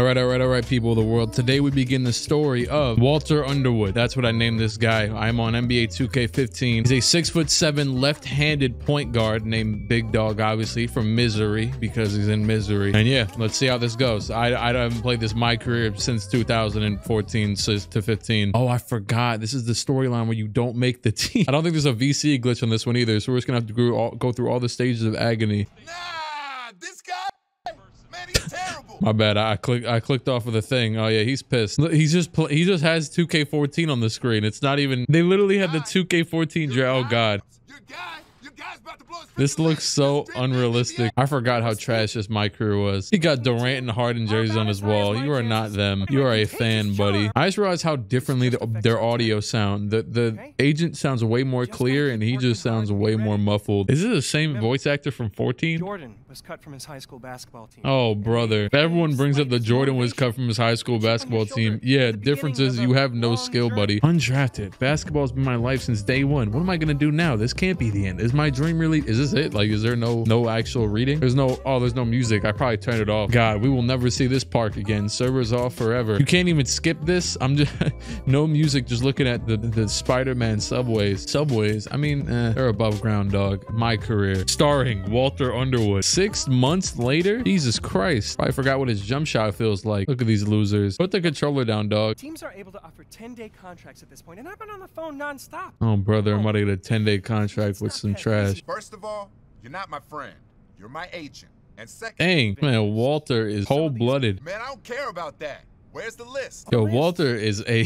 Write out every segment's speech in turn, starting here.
All right, people of the world. Today we begin the story of Walter Underwood. That's what I named this guy. I'm on NBA 2K15. He's a 6'7" left-handed point guard named Big Dog, obviously from Misery, because he's in Misery. And yeah, let's see how this goes. I haven't played this my career since 2014 to 15. Oh, I forgot. This is the storyline where you don't make the team. I don't think there's a VC glitch on this one either, so we're just gonna have to go through all the stages of agony. Nah, this guy. My bad. I clicked off of the thing. Oh yeah, he's pissed. He just has 2K14 on the screen. It's not even. They literally had the 2K14 draft. Oh god. This looks so unrealistic. I forgot how trash this my career was. He got Durant and Harden jerseys on his wall. You are not them. You are a fan, buddy. I just realized how differently their audio sound. The agent sounds way more clear, and he just sounds way more muffled. Is it the same voice actor from 14? Jordan was cut from his high school basketball team. Oh, brother. Everyone brings up the Jordan was cut from his high school basketball team. Yeah, difference is you have no skill, buddy. Undrafted. Basketball's been my life since day one. What am I going to do now? This can't be the end. Is my dream really? Is this it? Like, is there no actual reading? There's no, oh, there's no music. I probably turned it off. God, we will never see this park again. Servers off forever. You can't even skip this. I'm just, no music. Just looking at the Spider-Man subways. Subways. I mean, they're above ground, dog. My career. Starring Walter Underwood. 6 months later? Jesus Christ. I forgot what his jump shot feels like. Look at these losers. Put the controller down, dog. Teams are able to offer 10-day contracts at this point, and I've been on the phone nonstop. Oh, brother. I'm about to get a 10-day contract with some trash. First of all, you're not my friend. You're my agent. And second, dang, man, Walter is cold-blooded. Man, I don't care about that. Where's the list? Yo, Walter is a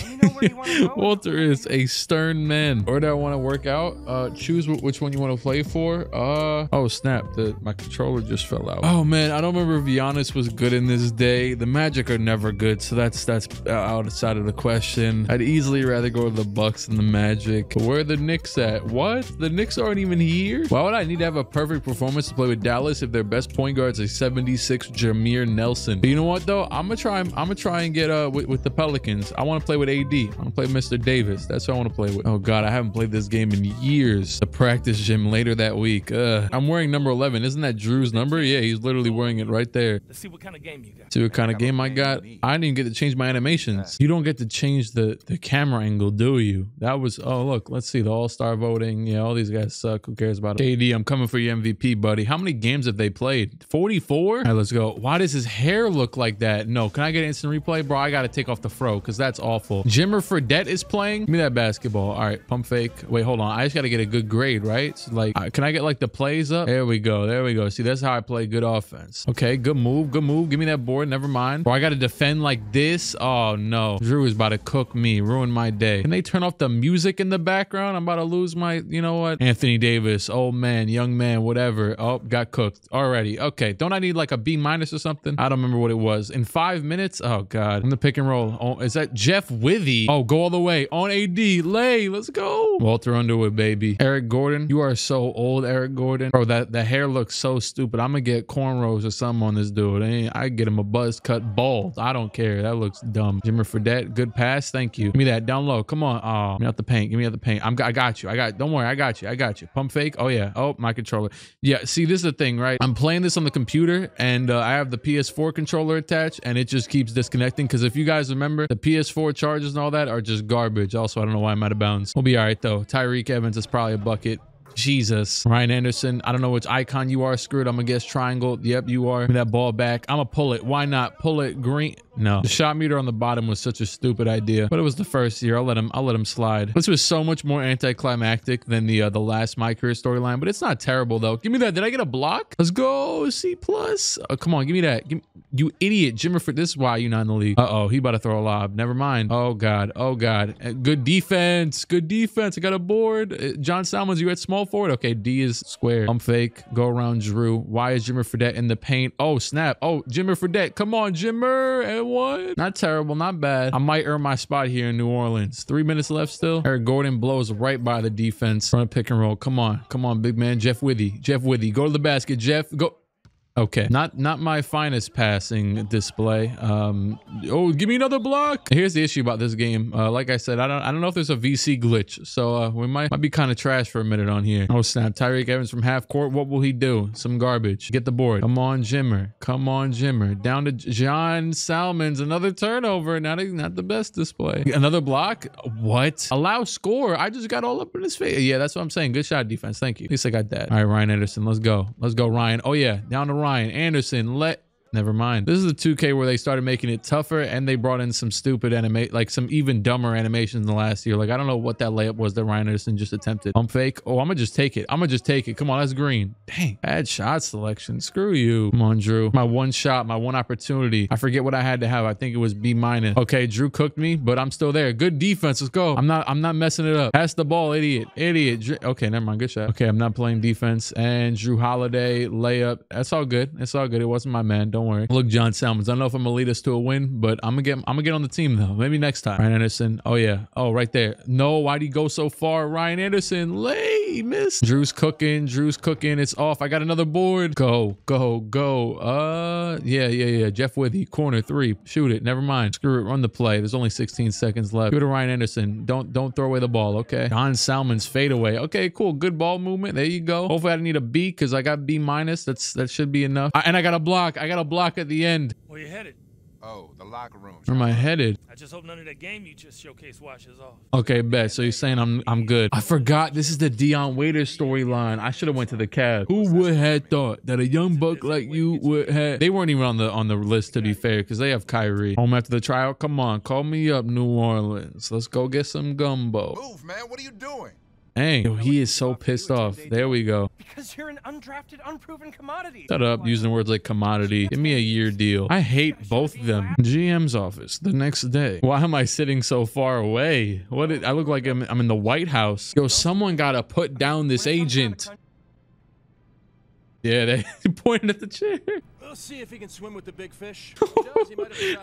Walter is a stern man. Where do I want to work out? Choose which one you want to play for. Oh snap! My controller just fell out. Oh man, I don't remember if Giannis was good in this day. The Magic are never good, so that's outside of the question. I'd easily rather go to the Bucks than the Magic. But where are the Knicks at? What? The Knicks aren't even here. Why would I need to have a perfect performance to play with Dallas if their best point guard's a 76 Jameer Nelson? But you know what though? I'm gonna try and get with the Pelicans. I want to play with AD. I want to play Mr. Davis. That's who I want to play with. Oh god, I haven't played this game in years. The practice gym later that week. I'm wearing number 11. Isn't that Drew's number? Yeah, he's literally wearing it right there. Let's see what kind of game you got. See what kind of game I got. I didn't even get to change my animations. You don't get to change the camera angle, do you? That was, oh look, let's see the all-star voting. Yeah, all these guys suck. Who cares about it? AD, I'm coming for your MVP, buddy. How many games have they played? 44? All right, let's go. Why does his hair look like that? No, can I get an instant replay? Bro, I gotta take off the fro because that's awful. Jimmer Fredette is playing. Give me that basketball. All right, pump fake. Wait, hold on. I just gotta get a good grade, right? So, like, can I get like the plays up? There we go. There we go. See, that's how I play good offense. Okay, good move. Good move. Give me that board. Never mind. Bro, I gotta defend like this. Oh no, Jrue is about to cook me. Ruin my day. Can they turn off the music in the background? I'm about to lose my. You know what? Anthony Davis, old man, young man, whatever. Oh, got cooked already. Okay, don't I need like a B- or something? I don't remember what it was. In 5 minutes. Oh god. I'm the pick and roll. Oh, is that Jeff Withey? Oh, go all the way on AD. Lay, let's go. Walter Underwood, baby. Eric Gordon, you are so old, Eric Gordon. Bro, the hair looks so stupid. I'm gonna get cornrows or something on this dude. I get him a buzz cut bald. I don't care. That looks dumb. Jimmer Fredette, good pass. Thank you. Give me that down low. Come on. Oh, give me out the paint. Give me out the paint. I got you. Don't worry. I got you. I got you. Pump fake. Oh yeah. Oh, my controller. Yeah. See, this is the thing, right? I'm playing this on the computer, and I have the PS4 controller attached, and it just keeps disconnecting. Because if you guys remember, the PS4 charges and all that are just garbage. Also, I don't know why I'm out of bounds. We'll be all right, though. Tyreke Evans is probably a bucket. Jesus. Ryan Anderson. I don't know which icon you are. Screwed. I'm going to guess triangle. Yep, you are. Give me that ball back. I'm going to pull it. Why not? Pull it. Green. No. The shot meter on the bottom was such a stupid idea, but it was the first year. I'll let him slide. This was so much more anticlimactic than the last My Career storyline, but it's not terrible though. Give me that. Did I get a block? Let's go. C+. Oh, come on. Give me that. You idiot. Jimmer Fredette. This is why you're not in the league. Uh-oh. He about to throw a lob. Never mind. Oh god. Oh god. Good defense. Good defense. I got a board. John Salmons, you at small forward. Okay. D is square. I'm fake. Go around Jrue. Why is Jimmer Fredette in the paint? Oh snap. Oh, Jimmer Fredette. Come on, Jimmer. And what? Not terrible, not bad. I might earn my spot here in New Orleans. 3 minutes left still. Eric Gordon blows right by the defense. Run a pick and roll. Come on. Come on, big man. Jeff Withey. Jeff Withey. Go to the basket. Jeff. Go. Okay, not my finest passing display. Oh, give me another block. Here's the issue about this game. Like I said, I don't know if there's a VC glitch, so we might be kind of trash for a minute on here. Oh snap! Tyreke Evans from half court. What will he do? Some garbage. Get the board. Come on, Jimmer. Come on, Jimmer. Down to John Salmons. Another turnover. Not the best display. Another block. What? Allow score. I just got all up in his face. Yeah, that's what I'm saying. Good shot defense. Thank you. At least I got that. All right, Ryan Anderson. Let's go. Let's go, Ryan. Oh yeah, down to Ryan Anderson. Never mind. This is the 2K where they started making it tougher and they brought in some stupid some even dumber animations in the last year. Like, I don't know what that layup was that Ryan Anderson just attempted. Pump fake. Oh, I'm gonna just take it. I'm gonna just take it. Come on, that's green. Dang, bad shot selection. Screw you. Come on, Jrue. My one shot, my one opportunity. I forget what I had to have. I think it was B-. Okay, Jrue cooked me, but I'm still there. Good defense. Let's go. I'm not messing it up. Pass the ball, idiot. Idiot. Okay, never mind. Good shot. Okay, I'm not playing defense. And Jrue Holiday layup. That's all good. It's all good. It wasn't my man. Don't worry. Look, John Salmons. I don't know if I'm gonna lead us to a win, but I'm gonna get on the team though. Maybe next time. Ryan Anderson. Oh yeah. Oh, right there. No, why'd he go so far? Ryan Anderson. Late miss. Drew's cooking. Drew's cooking. It's off. I got another board. Go, go, go. Yeah. Jeff Withey. Corner three. Shoot it. Never mind. Screw it. Run the play. There's only 16 seconds left. Go to Ryan Anderson. Don't throw away the ball. Okay. John Salmons fadeaway. Okay, cool. Good ball movement. There you go. Hopefully I didn't need a B because I got B-. That should be enough. And I got a block. I got a block at the end. Where you headed? Oh, the locker room. Where am I headed? I just hope none of that game you just showcase washes off. Okay, bet. So you're saying I'm good. I forgot this is the Dion Waiters storyline. I should have went to the Cavs. Who would have thought that a young buck like you would have? They weren't even on the list, to be fair, because they have Kyrie. Home after the tryout. Come on, call me up, New Orleans. Let's go get some gumbo. Move, man. What are you doing? Dang, yo, he is so pissed off. There we go. Because you're an undrafted, unproven commodity. Shut up using words like commodity. Give me a year deal. I hate both of them. GM's office the next day. Why am I sitting so far away? What did I look like? I'm in the White House. Yo, someone gotta put down this agent. Yeah, they pointed at the chair. We'll see if he can swim with the big fish.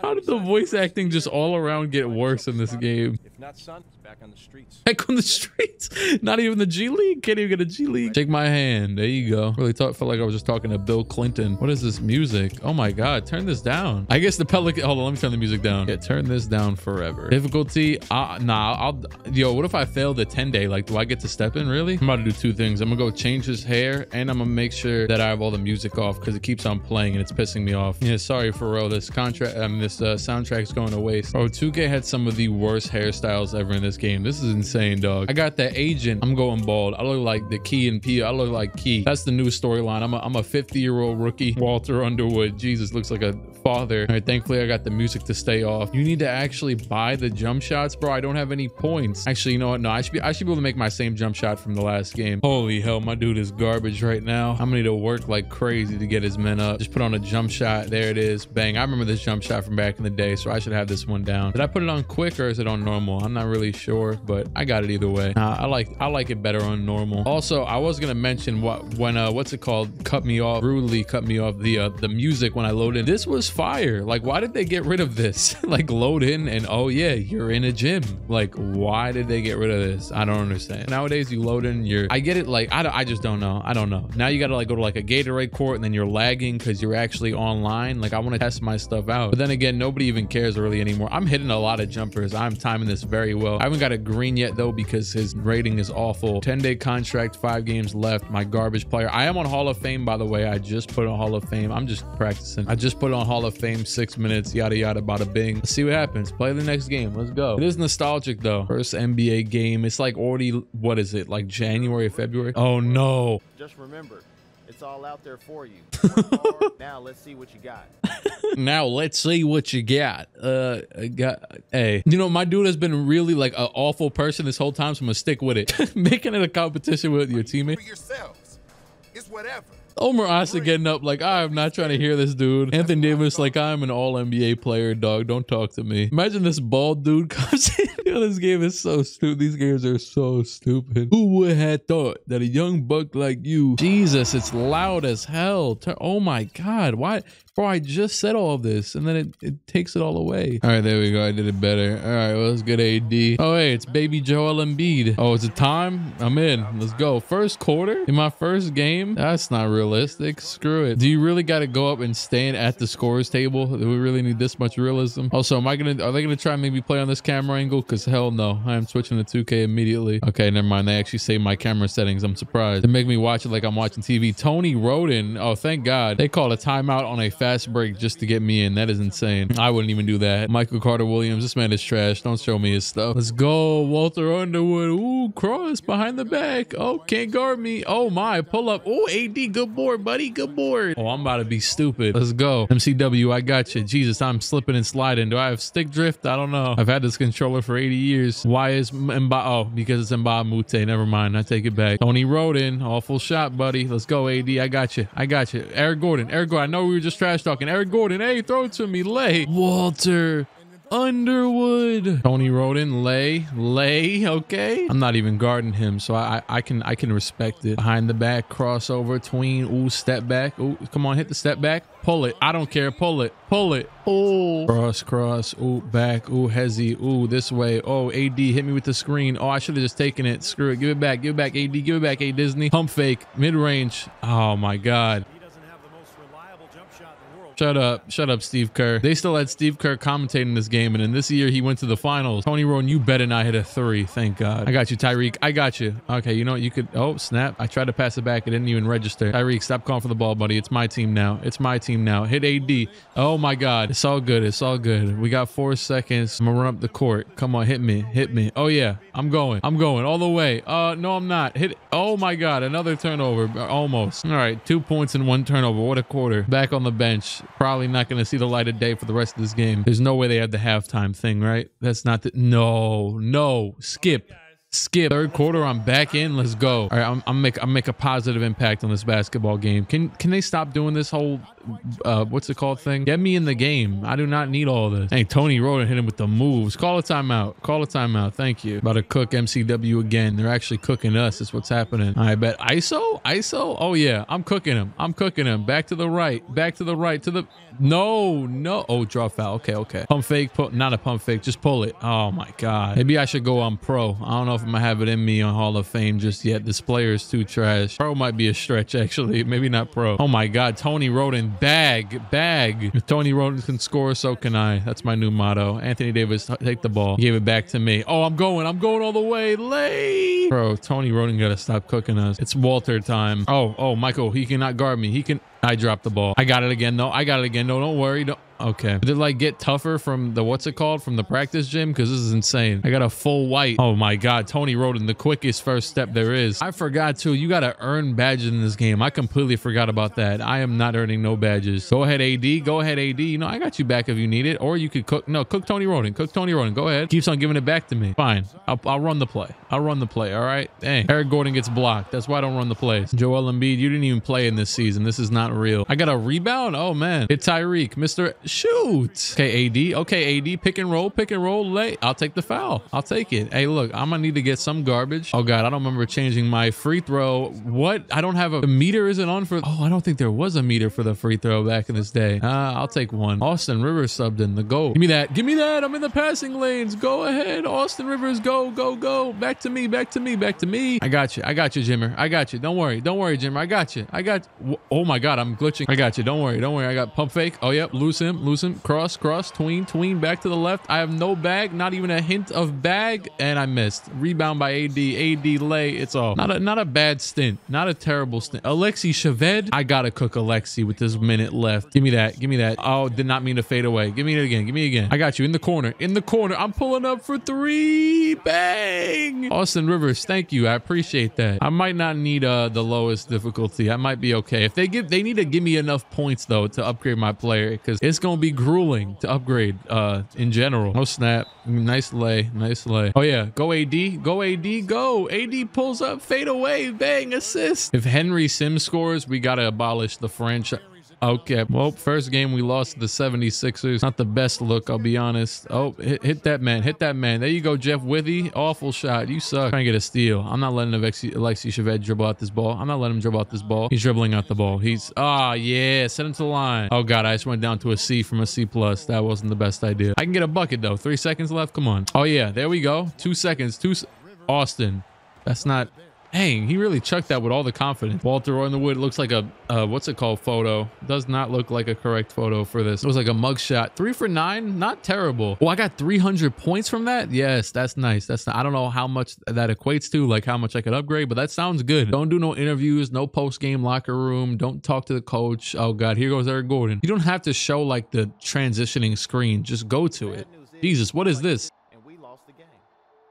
How did the voice acting just all around get worse in this game? If not, son, he's back on the streets. Back on the streets? Not even the G League? Can't even get a G League. Shake my hand. There you go. Really felt like I was just talking to Bill Clinton. What is this music? Oh my God. Turn this down. I guess the Pelican. Hold on. Let me turn the music down. Yeah, turn this down forever. Difficulty. Yo, what if I fail the 10-day? Like, do I get to step in? Really? I'm about to do two things. I'm going to go change his hair and I'm going to make sure that I have all the music off because it keeps on playing. And it's pissing me off. Yeah, sorry Pharrell, this soundtrack's going to waste. Oh, 2K had some of the worst hairstyles ever in this game. This is insane, dog. I got that agent. I'm going bald. I look like the Key and P. I look like Key. That's the new storyline. I'm a 50-year-old rookie. Walter Underwood. Jesus, looks like a father. All right, thankfully I got the music to stay off. You need to actually buy the jump shots, bro. I don't have any points. Actually, you know what? No, I should be able to make my same jump shot from the last game. Holy hell, my dude is garbage right now. I'm gonna need to work like crazy to get his men up. Just put on a jump shot. There it is. Bang. I remember this jump shot from back in the day, so I should have this one down. Did I put it on quick or is it on normal? I'm not really sure, but I got it either way. I like it better on normal. Also, I was gonna mention Rudely cut me off the music when I load in. This was fire. Like, why did they get rid of this? Like, load in and oh yeah, you're in a gym. Like, why did they get rid of this? I don't understand. Nowadays you load in, you're I get it, like I just don't know. I don't know. Now you gotta like go to like a Gatorade court and then you're lagging because you're actually online. Like, I want to test my stuff out, but then again, nobody even cares really anymore. I'm hitting a lot of jumpers. I'm timing this very well. I haven't got a green yet though because his rating is awful. 10-day contract, 5 games left. My garbage player. I am on Hall of Fame, by the way. I just put on Hall of Fame. I'm just practicing. I just put on Hall of Fame, 6 minutes, yada yada, bada bing. Let's see what happens. Play the next game. Let's go. It is nostalgic though. First NBA game. It's like already, what is it, like January, February? Oh no. Just remember, it's all out there for you. Now let's see what you got. Now let's see what you got. Hey, you know, my dude has been really like an awful person this whole time, so I'm gonna stick with it. Making it a competition with your teammate. For yourselves, it's whatever. Omar Asa getting up like, I'm not trying to hear this dude. Anthony Davis like, I'm an all NBA player, dog. Don't talk to me. Imagine this bald dude comes in. Yo, this game is so stupid. These games are so stupid. Who would have thought that a young buck like you? Jesus, it's loud as hell. Oh my God, why? Bro, I just said all of this and then it takes it all away. All right, there we go. I did it better. All right, well, let's get AD. Oh, hey, it's baby Joel Embiid. Oh, is it time? I'm in. Let's go. First quarter in my first game? That's not realistic. Screw it. Do you really got to go up and stand at the scorer's table? Do we really need this much realism? Also, are they gonna try and make me play on this camera angle? Because hell no, I am switching to 2K immediately. Okay, never mind. They actually saved my camera settings. I'm surprised. They make me watch it like I'm watching TV. Tony Wroten. Oh, thank God. They called a timeout on a fast break just to get me in. That is insane. I wouldn't even do that. Michael Carter Williams. This man is trash. Don't show me his stuff. Let's go. Walter Underwood. Ooh, cross behind the back. Oh, can't guard me. Oh my, pull up. Oh, AD, good board, buddy. Good board. Oh, I'm about to be stupid. Let's go. MCW, I got you. Jesus, I'm slipping and sliding. Do I have stick drift? I don't know. I've had this controller for 80 years. Why is Mba? Oh, because it's Mba Mute. Never mind. I take it back. Tony Wroten. Awful shot, buddy. Let's go, AD. I got you. I got you. Eric Gordon. Eric Gordon. I know we were just trash talking. Eric Gordon. Hey, throw it to me. Lay. Walter Underwood. Tony Wroten. Lay. Okay, I'm not even guarding him, so I can respect it. Behind the back crossover tween. Ooh, step back. Ooh, come on, hit the step back. Pull it. I don't care. Pull it. Pull it. Oh, cross. Ooh, back. Ooh, Hezzy. Ooh, this way. Oh, AD hit me with the screen. Oh, I should have just taken it. Screw it. Give it back. Give it back. AD. Give it back. Hey, Disney. Pump fake. Mid range. Oh my God. Shut up, Steve Kerr. They still had Steve Kerr commentating this game, and in this year, he went to the finals. Tony Wroten, you better not hit a three. Thank God. I got you, Tyreke. I got you. Okay, you know what? You could... Oh, snap. I tried to pass it back. It didn't even register. Tyreke, stop calling for the ball, buddy. It's my team now. It's my team now. Hit AD. Oh, my God. It's all good. It's all good. We got 4 seconds. I'm going to run up the court. Come on, hit me. Hit me. Oh, yeah. I'm going. I'm going all the way. No, I'm not. Hit... Oh, my God. Another turnover. Almost. All right. 2 points and one turnover. What a quarter. Back on the bench. Probably not going to see the light of day for the rest of this game. There's no way they had the halftime thing, right? That's not the... No. Skip. Third quarter, I'm back in. Let's go. All right, I'll make a positive impact on this basketball game. Can they stop doing this whole... what's it called thing? Get me in the game. I do not need all this. Hey, Tony Wroten hit him with the moves. Call a timeout. Call a timeout. Thank you. About to cook MCW again. They're actually cooking us. That's what's happening. I bet. ISO? Oh yeah. I'm cooking him. I'm cooking him. Back to the right. Back to the right. To the... No. Oh, draw foul. Okay. Pump fake. Not a pump fake. Just pull it. Oh my God. Maybe I should go on pro. I don't know if I'm gonna have it in me on Hall of Fame just yet. This player is too trash. Pro might be a stretch actually. Maybe not pro. Oh my God. Tony Wroten. Bag. If Tony Wroten can score, so can I. That's my new motto. Anthony Davis, take the ball. He gave it back to me. Oh, I'm going all the way. Lay. Bro, Tony Wroten got to stop cooking us. It's Walter time. Oh, Michael, he cannot guard me. I dropped the ball. I got it again, though. No, don't worry. Okay. Did it like get tougher from the, from the practice gym? Because this is insane. I got a full white. Oh my God. Tony Wroten, the quickest first step there is. I forgot too. You got to earn badges in this game. I completely forgot about that. I am not earning no badges. Go ahead, AD. You know, I got you back if you need it. Or you could cook. No, cook Tony Wroten. Go ahead. Keeps on giving it back to me. Fine. I'll run the play. All right. Dang. Eric Gordon gets blocked. That's why I don't run the plays. Joel Embiid, you didn't even play in this season. This is not real. I got a rebound. Oh man. Hit Tyreke. Mr. Shoot. Okay, AD. Pick and roll. Lay. I'll take the foul. I'll take it. Hey, look, I'm gonna need to get some garbage. Oh God, I don't remember changing my free throw. What? I don't have a meter. Isn't on for... Oh, I don't think there was a meter for the free throw back in this day. I'll take one. Austin Rivers subbed in the goal. Give me that. I'm in the passing lanes. Go ahead, Austin Rivers. Go. Back to me. I got you, Jimmer. Don't worry, Jimmer. I got you. Oh my God, I'm glitching. I got you. Don't worry. I got pump fake. Oh yep. Loose him. Cross. Tween. Back to the left. I have no bag. Not even a hint of bag. And I missed. Rebound by AD. Lay. It's all. Not a bad stint. Not a terrible stint. Alexi Shaved. I gotta cook Alexi with this minute left. Give me that. Oh, did not mean to fade away. Give me it again. I got you. In the corner. I'm pulling up for three. Bang. Austin Rivers. Thank you. I appreciate that. I might not need the lowest difficulty. I might be okay. If they need to give me enough points though to upgrade my player, because it's gonna be grueling to upgrade in general. Oh snap. Nice lay. Oh yeah. Go AD. AD pulls up, fade away, bang, assist. If Henry Sims scores, we gotta abolish the franchise. Okay, well, first game we lost to the 76ers. Not the best look, I'll be honest. Oh, hit that man. Hit that man. There you go, Jeff Withey. Awful shot. You suck. Trying to get a steal. I'm not letting Alexei Shved dribble out this ball. I'm not letting him dribble out this ball. He's dribbling out the ball. He's... Ah, yeah. Send him to the line. Oh, God. I just went down to a C from a C+. That wasn't the best idea. I can get a bucket, though. 3 seconds left. Come on. Oh, yeah. There we go. 2 seconds. Austin. That's not... Dang, he really chucked that with all the confidence. Walter Underwood looks like a, what's it called, photo. Does not look like a correct photo for this. It was like a mugshot. 3 for 9, not terrible. Well, I got 300 points from that? Yes, that's nice. That's not, I don't know how much that equates to, like how much I could upgrade, but that sounds good. Don't do no interviews, no post-game locker room. Don't talk to the coach. Oh God, here goes Eric Gordon. You don't have to show like the transitioning screen. Just go to it. Jesus, what is this? And we lost the game.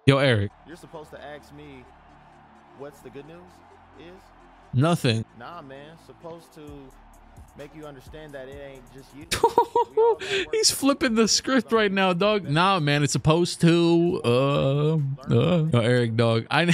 Yo, Eric. You're supposed to ask me... What's the good news is? Nothing. Nah, man. Supposed to make you understand that it ain't just you. He's flipping the script right now, dog. Nah, man. It's supposed to. No, Eric, dog. I'm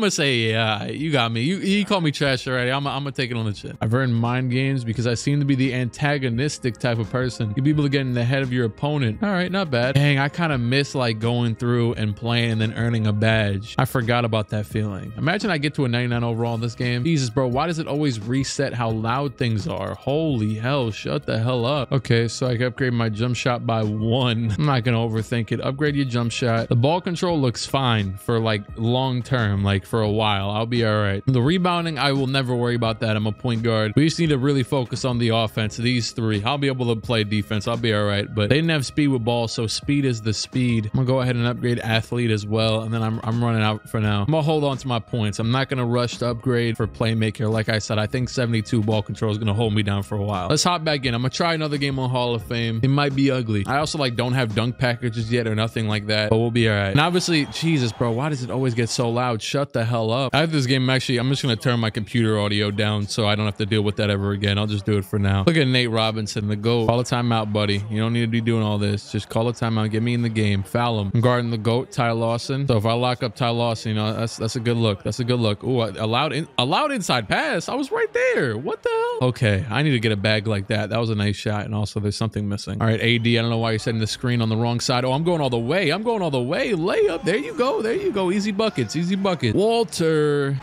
gonna say, yeah, you got me. You call me trash already. I'm gonna take it on the chin. I've earned mind games because I seem to be the antagonistic type of person. You'll be able to get in the head of your opponent. All right, not bad. Dang, I kind of miss like going through and playing and then earning a badge. I forgot about that feeling. Imagine I get to a 99 overall in this game. Jesus, bro, why does it always reset how loud things are? Holy hell, shut the hell up. Okay, so I can upgrade my jump shot by 1. I'm not gonna overthink it. Upgrade your jump shot. The ball control looks fine for like long term, like for a while. I'll be all right. The rebounding, I will never worry about that. I'm a point guard. We just need to really focus on the offense. These three, I'll be able to play defense. I'll be all right, but they didn't have speed with ball, so speed is the speed. I'm gonna go ahead and upgrade athlete as well, and then I'm running out for now. I'm gonna hold on to my points. I'm not gonna rush to upgrade for playmaker. Like I said, I think 72 ball control is gonna hold me down for a while. Let's hop back in. I'm gonna try another game on Hall of Fame. It might be ugly. I also like don't have dunk packages yet or nothing like that, but we'll be all right. And obviously, Jesus, bro, why does it always get so loud? Shut the hell up. After this game, actually, I'm just gonna turn my computer audio down so I don't have to deal with that ever again. I'll just do it for now. Look at Nate Robinson, the GOAT. Call a timeout, buddy. You don't need to be doing all this. Just call a timeout. Get me in the game. Foul him. I'm guarding the GOAT, Ty Lawson. So if I lock up Ty Lawson, you know, that's a good look. That's a good look. Ooh, allowed inside pass. I was right there. What the hell? Okay, I need to get a bag like that. That was a nice shot, and also there's something missing. All right, AD, I don't know why you're setting the screen on the wrong side. Oh, I'm going all the way. I'm going all the way. Layup. There you go. There you go. Easy buckets, easy bucket. Walter.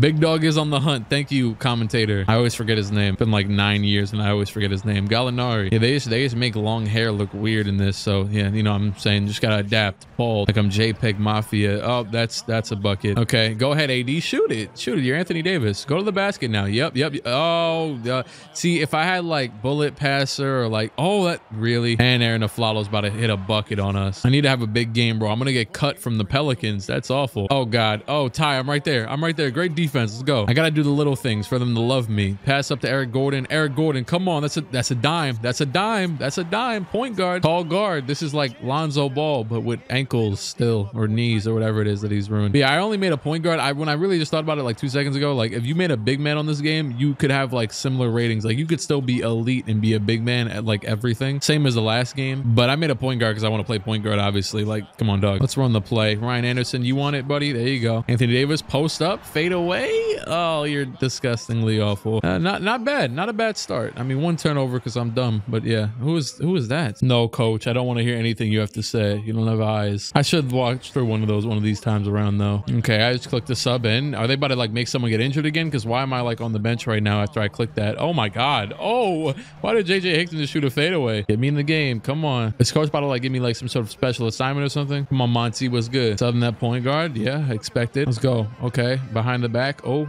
Big dog is on the hunt. Thank you, commentator. I always forget his name. It's been like 9 years and I always forget his name. Gallinari. Yeah, they just make long hair look weird in this. So yeah, you know what I'm saying, just gotta adapt. Paul, like I'm JPEG Mafia. Oh, that's a bucket. Okay, go ahead, AD. Shoot it. Shoot it. You're Anthony Davis. Go to the basket now. Yep. Oh, see, if I had like bullet passer or like, oh, that really. And Aaron Aflalo's about to hit a bucket on us. I need to have a big game, bro. I'm gonna get cut from the Pelicans. That's awful. Oh God. Oh, Ty, I'm right there. I'm right there. Great defense. Let's go. I gotta do the little things for them to love me. Pass up to Eric Gordon. Eric Gordon, come on. That's a dime. That's a dime. Point guard. Tall guard. This is like Lonzo Ball, but with ankles still, or knees, or whatever it is that he's ruined. But yeah, I only made a point guard. When I really just thought about it like 2 seconds ago, like if you made a big man on this game, you could have like similar ratings. Like you could still be elite and be a big man at like everything. Same as the last game. But I made a point guard because I want to play point guard, obviously. Like, come on, dog. Let's run the play. Ryan Anderson, you want it, buddy? There you go. Anthony Davis, post up, fade away. Oh, you're disgustingly awful. Not bad. Not a bad start. I mean, one turnover because I'm dumb, but yeah. Who is that? No, coach. I don't want to hear anything you have to say. You don't have eyes. I should watch for one of these times around though. Okay, I just clicked the sub in. Are they about to like make someone get injured again? Because why am I like on the bench right now after I clicked that? Oh my God. Oh, why did JJ Hickson just shoot a fadeaway? Get me in the game. Come on. Is coach about to like give me like some sort of special assignment or something? Come on, Monty was good. Southern that point guard. Yeah, expected. Let's go. Okay, behind the back. Oh,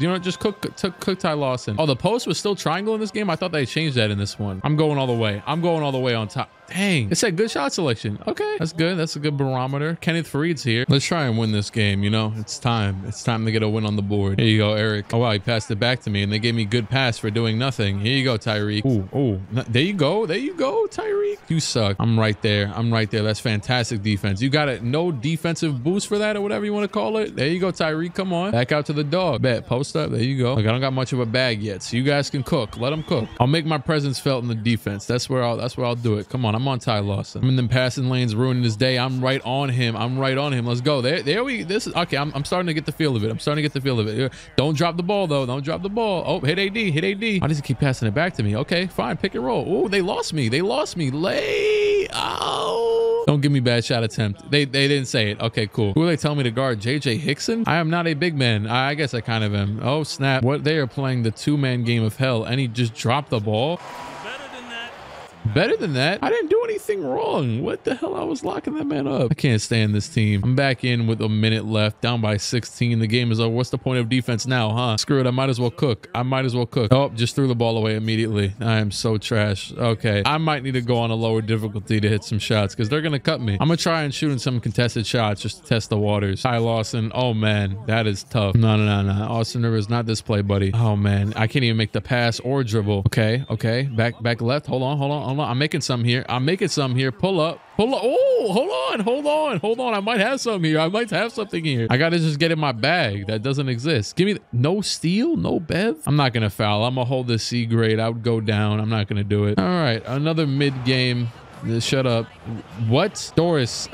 you know, just cook Ty Lawson. Oh, the post was still triangle in this game. I thought they changed that in this one. I'm going all the way. I'm going all the way on top. Dang, it said good shot selection. Okay, that's good. That's a good barometer. Kenneth Faried's here. Let's try and win this game. You know, it's time. It's time to get a win on the board. Here you go, Eric. Oh, wow, he passed it back to me, and they gave me good pass for doing nothing. Here you go, Tyreke. Oh, there you go. There you go, Tyreke. You suck. I'm right there. I'm right there. That's fantastic defense. You got it. No defensive boost for that or whatever you want to call it. There you go, Tyreke. Come on. Back out to the dog. Bet. Post up. There you go. Look, I don't got much of a bag yet, so you guys can cook. Let them cook. I'll make my presence felt in the defense. That's where I'll do it. Come on. on. I'm on Ty Lawson. I'm in them passing lanes, ruining his day. I'm right on him. I'm right on him. Let's go. This is okay. I'm starting to get the feel of it. I'm starting to get the feel of it. Don't drop the ball though. Don't drop the ball. Oh, hit AD. Hit AD. Why does he keep passing it back to me? Okay, fine. Pick and roll. Oh, they lost me. They lost me. Lay. Oh. Don't give me bad shot attempt. They didn't say it. Okay, cool. Who are they telling me to guard? JJ Hickson? I am not a big man. I guess I kind of am. Oh, snap. What? They are playing the two-man game of hell, and he just dropped the ball. Better than that. I didn't do anything wrong. What the hell? I was locking that man up. I can't stand this team. I'm back in with a minute left, down by 16. The game is over. What's the point of defense now, huh? Screw it. I might as well cook. I might as well cook. Oh, just threw the ball away immediately. I am so trash. Okay. I might need to go on a lower difficulty to hit some shots because they're going to cut me. I'm going to try and shoot in some contested shots just to test the waters. Ty Lawson. Oh, man. That is tough. No, no, no, no. Austin Rivers, not this play, buddy. Oh, man. I can't even make the pass or dribble. Okay. Okay. Back left. Hold on. Hold on. I'm making some here. I'm making some here. Pull up. Pull up. Oh, hold on. I might have some here. I might have something here. I got to just get in my bag. That doesn't exist. Give me no steal, no Bev. I'm not going to foul. I'm going to hold this C grade. I would go down. I'm not going to do it. All right. Another mid game. Shut up. What? Doris.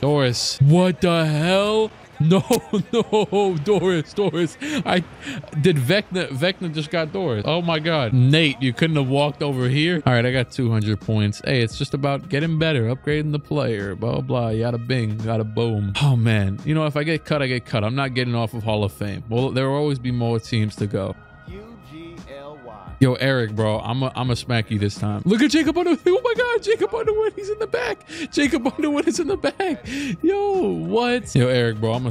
Doris. What the hell? No, Doris. I did Vecna just got Doris. Oh my God. Nate, you couldn't have walked over here. All right, I got 200 points. Hey, it's just about getting better, upgrading the player, blah, blah, yada bing, yada boom. Oh man, you know, if I get cut, I get cut. I'm not getting off of Hall of Fame. Well, there will always be more teams to go. Yo, Eric, bro, I'm a smack you this time. Look at Jacob Underwood. Oh my God, Jacob Underwood, he's in the back. Jacob Underwood is in the back. Yo, what? Yo, Eric, bro, I'm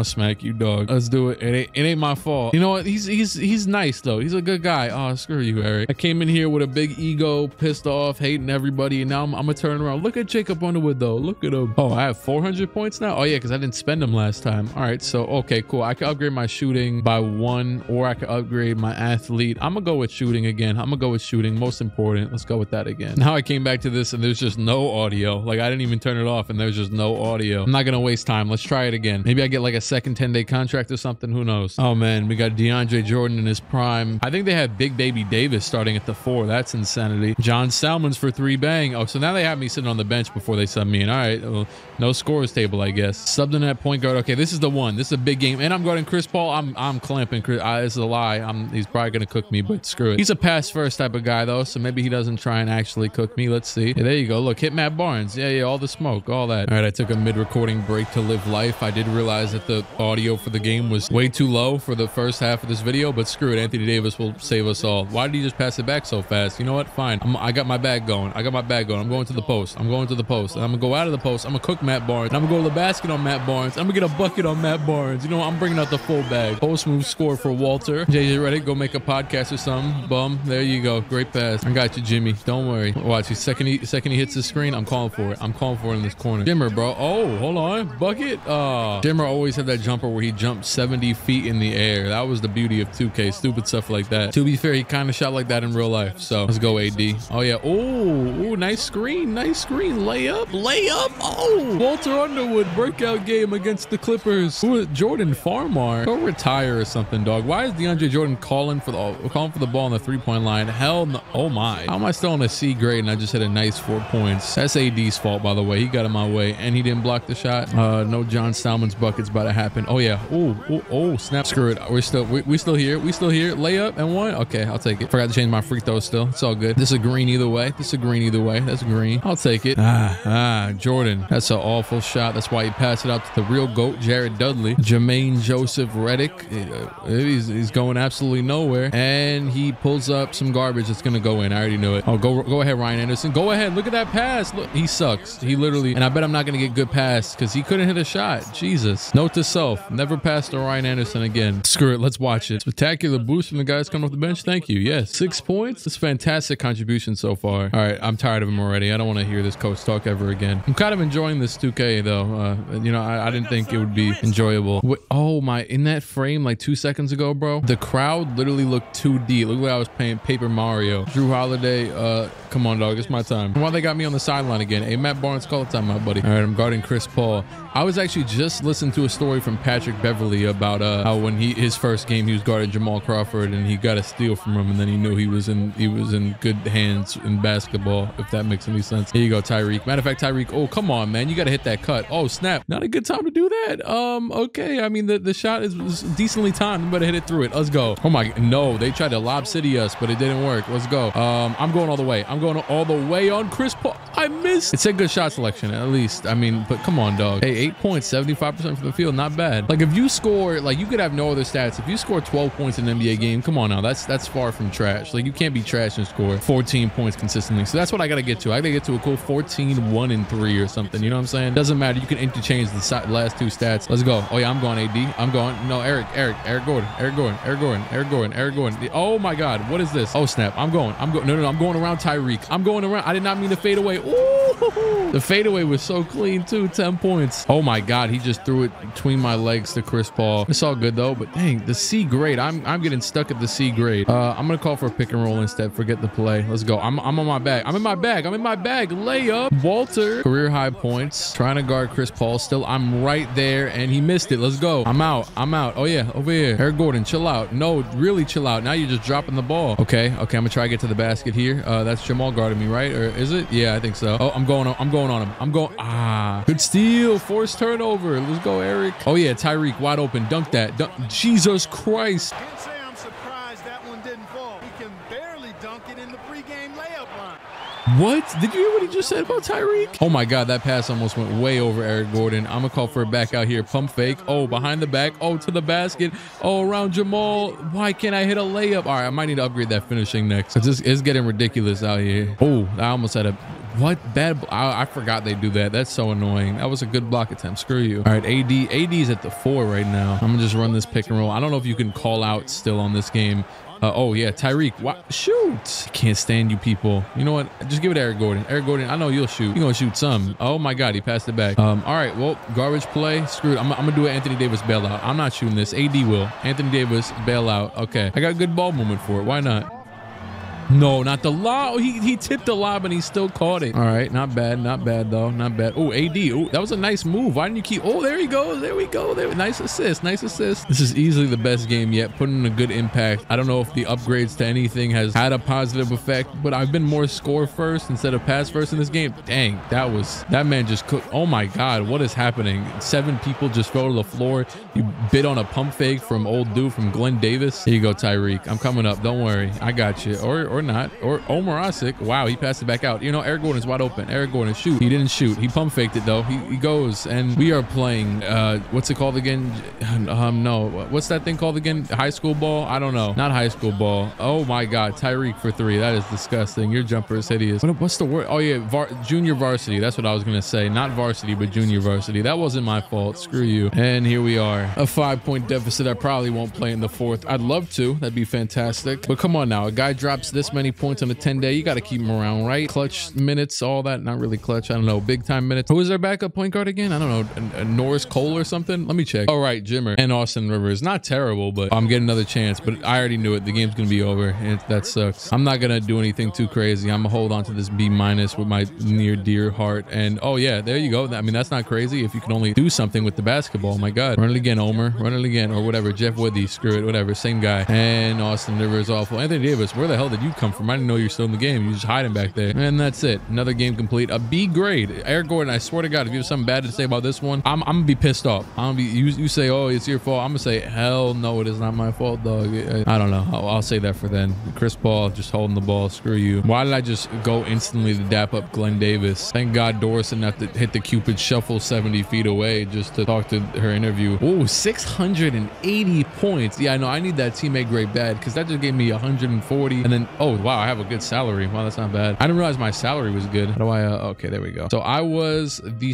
a smack you, dog. Let's do it. It ain't my fault. You know what? He's nice though. He's a good guy. Oh, screw you, Eric. I came in here with a big ego, pissed off, hating everybody, and now I'm a turn around. Look at Jacob Underwood though. Look at him. Oh, I have 400 points now. Oh yeah, because I didn't spend them last time. All right, so okay, cool. I can upgrade my shooting by one, or I could upgrade my athlete. I'm gonna go with shooting again. I'm gonna go with shooting, most important. Let's go with that again. Now I came back to this and there's just no audio. Like I didn't even turn it off and there's just no audio. I'm not gonna waste time. Let's try it again. Maybe I get like a second 10-day contract or something. Who knows? Oh man, we got DeAndre Jordan in his prime. I think they have Big Baby Davis starting at the 4. That's insanity. John Salmons for 3, bang. Oh, so now they have me sitting on the bench before they sub me in. All right, well, no scores table, I guess. Subbed in that point guard. Okay, this is the one. This is a big game, and I'm guarding Chris Paul. I'm clamping Chris. It's a lie. He's probably gonna cook me, but screw it. He's a pass first type of guy though, so maybe he doesn't try and actually cook me. Let's see. Yeah, there you go. Look, hit Matt Barnes. Yeah, all the smoke, all that. All right, I took a mid-recording break to live life. I did realize that the audio for the game was way too low for the first half of this video, but screw it. Anthony Davis will save us all. Why did he just pass it back so fast? You know what? Fine. I got my bag going. I'm going to the post. And I'm gonna go out of the post. I'm gonna cook Matt Barnes. And I'm gonna go to the basket on Matt Barnes. I'm gonna get a bucket on Matt Barnes. You know what? I'm bringing out the full bag. Post move score for Walter. JJ Redick, go make a podcast or something. Bum, there you go. Great pass. I got you, Jimmy. Don't worry. Watch, second he hits the screen, I'm calling for it. I'm calling for it in this corner. Jimmer, bro. Oh, hold on. Bucket. Jimmer always had that jumper where he jumped 70 feet in the air. That was the beauty of 2K. Stupid stuff like that. To be fair, he kind of shot like that in real life. So let's go, AD. Oh yeah. Oh, nice screen. Nice screen. Layup. Oh, Walter Underwood breakout game against the Clippers. Who is Jordan Farmar? Go retire or something, dog. Why is DeAndre Jordan calling for the ball on the three-point line? Hell no. Oh my, how am I still on a C grade and I just had a nice 4 points? That's AD's fault, by the way. He got in my way and he didn't block the shot. No John Salmons buckets about to happen. Oh yeah. Oh snap. Screw it. We still here. Layup and one. Okay, I'll take it. Forgot to change my free throw still. It's all good. This is a green either way. That's green. I'll take it. Jordan, that's an awful shot. That's why he passed it out to the real GOAT, Jared Dudley. Jermaine Joseph Redick. He's going absolutely nowhere, and he pulls up some garbage that's gonna go in. I already knew it. Oh, go ahead, Ryan Anderson. Go ahead. Look at that pass. Look, he sucks. He literally, and I bet I'm not gonna get good pass because he couldn't hit a shot. Jesus. Note to self: never pass to Ryan Anderson again. Screw it. Let's watch it. Spectacular boost from the guys coming off the bench. Thank you. Yes, 6 points. It's fantastic contribution so far. All right, I'm tired of him already. I don't want to hear this coach talk ever again. I'm kind of enjoying this 2K though. You know, I didn't think it would be enjoyable. Wait, oh my! In that frame like 2 seconds ago, bro, the crowd literally looked 2D. Look at I was playing Paper Mario. Jrue Holiday, come on, dog. It's my time. Why they got me on the sideline again? Hey, Matt Barnes, call it time, my buddy. All right, I'm guarding Chris Paul. I was actually just listening to a story from Patrick Beverly about how when his first game, he was guarding Jamal Crawford and he got a steal from him, and then he knew he was in good hands in basketball, if that makes any sense. Here you go, Tyreke. Matter of fact, Tyreke, oh, come on, man. You got to hit that cut. Oh, snap. Not a good time to do that. Okay. I mean, the shot is decently timed. You better hit it through it. Let's go. Oh, my. No, they tried to lob city us, but it didn't work. Let's go. I'm going all the way. I'm going all the way on Chris Paul. I missed. It's a good shot selection, at least. I mean, but come on, dog. Hey, 8 points, 75% from the field. Not bad. Like, if you score, like, you could have no other stats. If you score 12 points in an NBA game, come on now. That's far from trash. Like, you can't be trash and score 14 points consistently. So that's what I got to get to. I got to get to a cool 14, 1, and 3 or something. You know what I'm saying? Doesn't matter. You can interchange the last two stats. Let's go. Oh, yeah, I'm going AD. I'm going. No, Eric Gordon. Oh, my God. What is this? Oh, snap. I'm going. No, I'm going around Tyreke. I'm going around. I did not mean to fade away. Ooh, the fadeaway was so clean, too. 10 points. Oh, my God. He just threw it between my legs to Chris Paul. It's all good, though. But, dang, the C grade. I'm getting stuck at the C grade. I'm going to call for a pick and roll instead. Forget the play. Let's go. I'm on my bag. I'm in my bag. Layup. Walter. Career high points. Trying to guard Chris Paul still. I'm right there, and he missed it. Let's go. I'm out. Oh, yeah. Over here. Eric Gordon, chill out. No, really chill out. Now you're just dropping the ball. Okay. I'm going to try to get to the basket here. That's Jamal guarding me, right? Or is it? Yeah, I think so. Oh, I'm going on him. Good steal. Forced turnover. Let's go, Eric. Oh, yeah. Tyreke wide open. Dunk that. Jesus Christ. Can't say I'm surprised that one didn't fall. He can barely dunk it in the pregame layup line. What? Did you hear what he just said about Tyreke? Oh, my God. That pass almost went way over Eric Gordon. I'm going to call for a back out here. Pump fake. Oh, behind the back. Oh, to the basket. Oh, around Jamal. Why can't I hit a layup? All right. I might need to upgrade that finishing next. It's getting ridiculous out here. Oh, I almost had a... What bad? I forgot they do that. That's so annoying. That was a good block attempt. Screw you. All right, AD's at the 4 right now. I'm gonna just run this pick and roll. I don't know if you can call out still on this game. Oh, yeah, Tyreke. Wow. Shoot. I can't stand you people. You know what? Just give it to Eric Gordon. Eric Gordon, I know you'll shoot. You're going to shoot some. Oh, my God. He passed it back. All right. Well, garbage play. Screwed. I'm going to do an Anthony Davis bailout. I'm not shooting this. AD will. Anthony Davis bailout. Okay. I got a good ball movement for it. Why not? No, not the lob. He tipped the lob and he still caught it. All right, not bad though, not bad. Oh, AD, ooh, that was a nice move. Why didn't you keep? Oh, there we go. There, nice assist. This is easily the best game yet. Putting in a good impact. I don't know if the upgrades to anything has had a positive effect, but I've been more score first instead of pass first in this game. Dang, that man just cooked. Oh my God, what is happening? 7 people just fell to the floor. You bid on a pump fake from old dude from Glenn Davis. Here you go, Tyreke. I'm coming up. Don't worry, I got you. Or not. Or Omarasic. Wow, he passed it back out. You know, Eric Gordon's wide open. Eric Gordon, shoot. He didn't shoot. He pump faked it, though. He goes, and we are playing, what's it called again? No. What's that thing called again? High school ball? I don't know. Not high school ball. Oh, my God. Tyreke for 3. That is disgusting. Your jumper is hideous. What's the word? Oh, yeah. Junior varsity. That's what I was going to say. Not varsity, but junior varsity. That wasn't my fault. Screw you. And here we are. A 5-point deficit. I probably won't play in the 4th. I'd love to. That'd be fantastic. But come on now. A guy drops this many points on a 10-day, you got to keep him around, right? Clutch minutes, all that. Not really clutch, I don't know, big time minutes. Who is their backup point guard again? I don't know, Norris Cole or something. Let me check. All right, Jimmer and Austin Rivers, not terrible, but I'm getting another chance. But I already knew it, the game's gonna be over, and that sucks. I'm not gonna do anything too crazy. I'm gonna hold on to this B- with my near dear heart. And oh yeah, there you go. I mean, that's not crazy if you can only do something with the basketball. My God, run it again, Omer, run it again, or whatever. Jeff Withey, screw it, whatever, same guy. And Austin Rivers, awful. Anthony Davis, where the hell did you come from? I didn't know you're still in the game. You're just hiding back there. And that's it. Another game complete. A B grade. Eric Gordon, I swear to God, if you have something bad to say about this one, I'm gonna be pissed off. I'm gonna be, you say, oh, it's your fault. I'm gonna say, hell no, it is not my fault, dog. I don't know. I'll say that for then. Chris Paul just holding the ball. Screw you. Why did I just go instantly to dap up Glenn Davis? Thank God Doris enough to hit the Cupid shuffle 70 feet away just to talk to her interview. Oh, 680 points. Yeah, I know. I need that teammate grade bad because that just gave me 140. And then, oh, wow, I have a good salary. Wow, that's not bad. I didn't realize my salary was good. How do I, okay, there we go. So I was the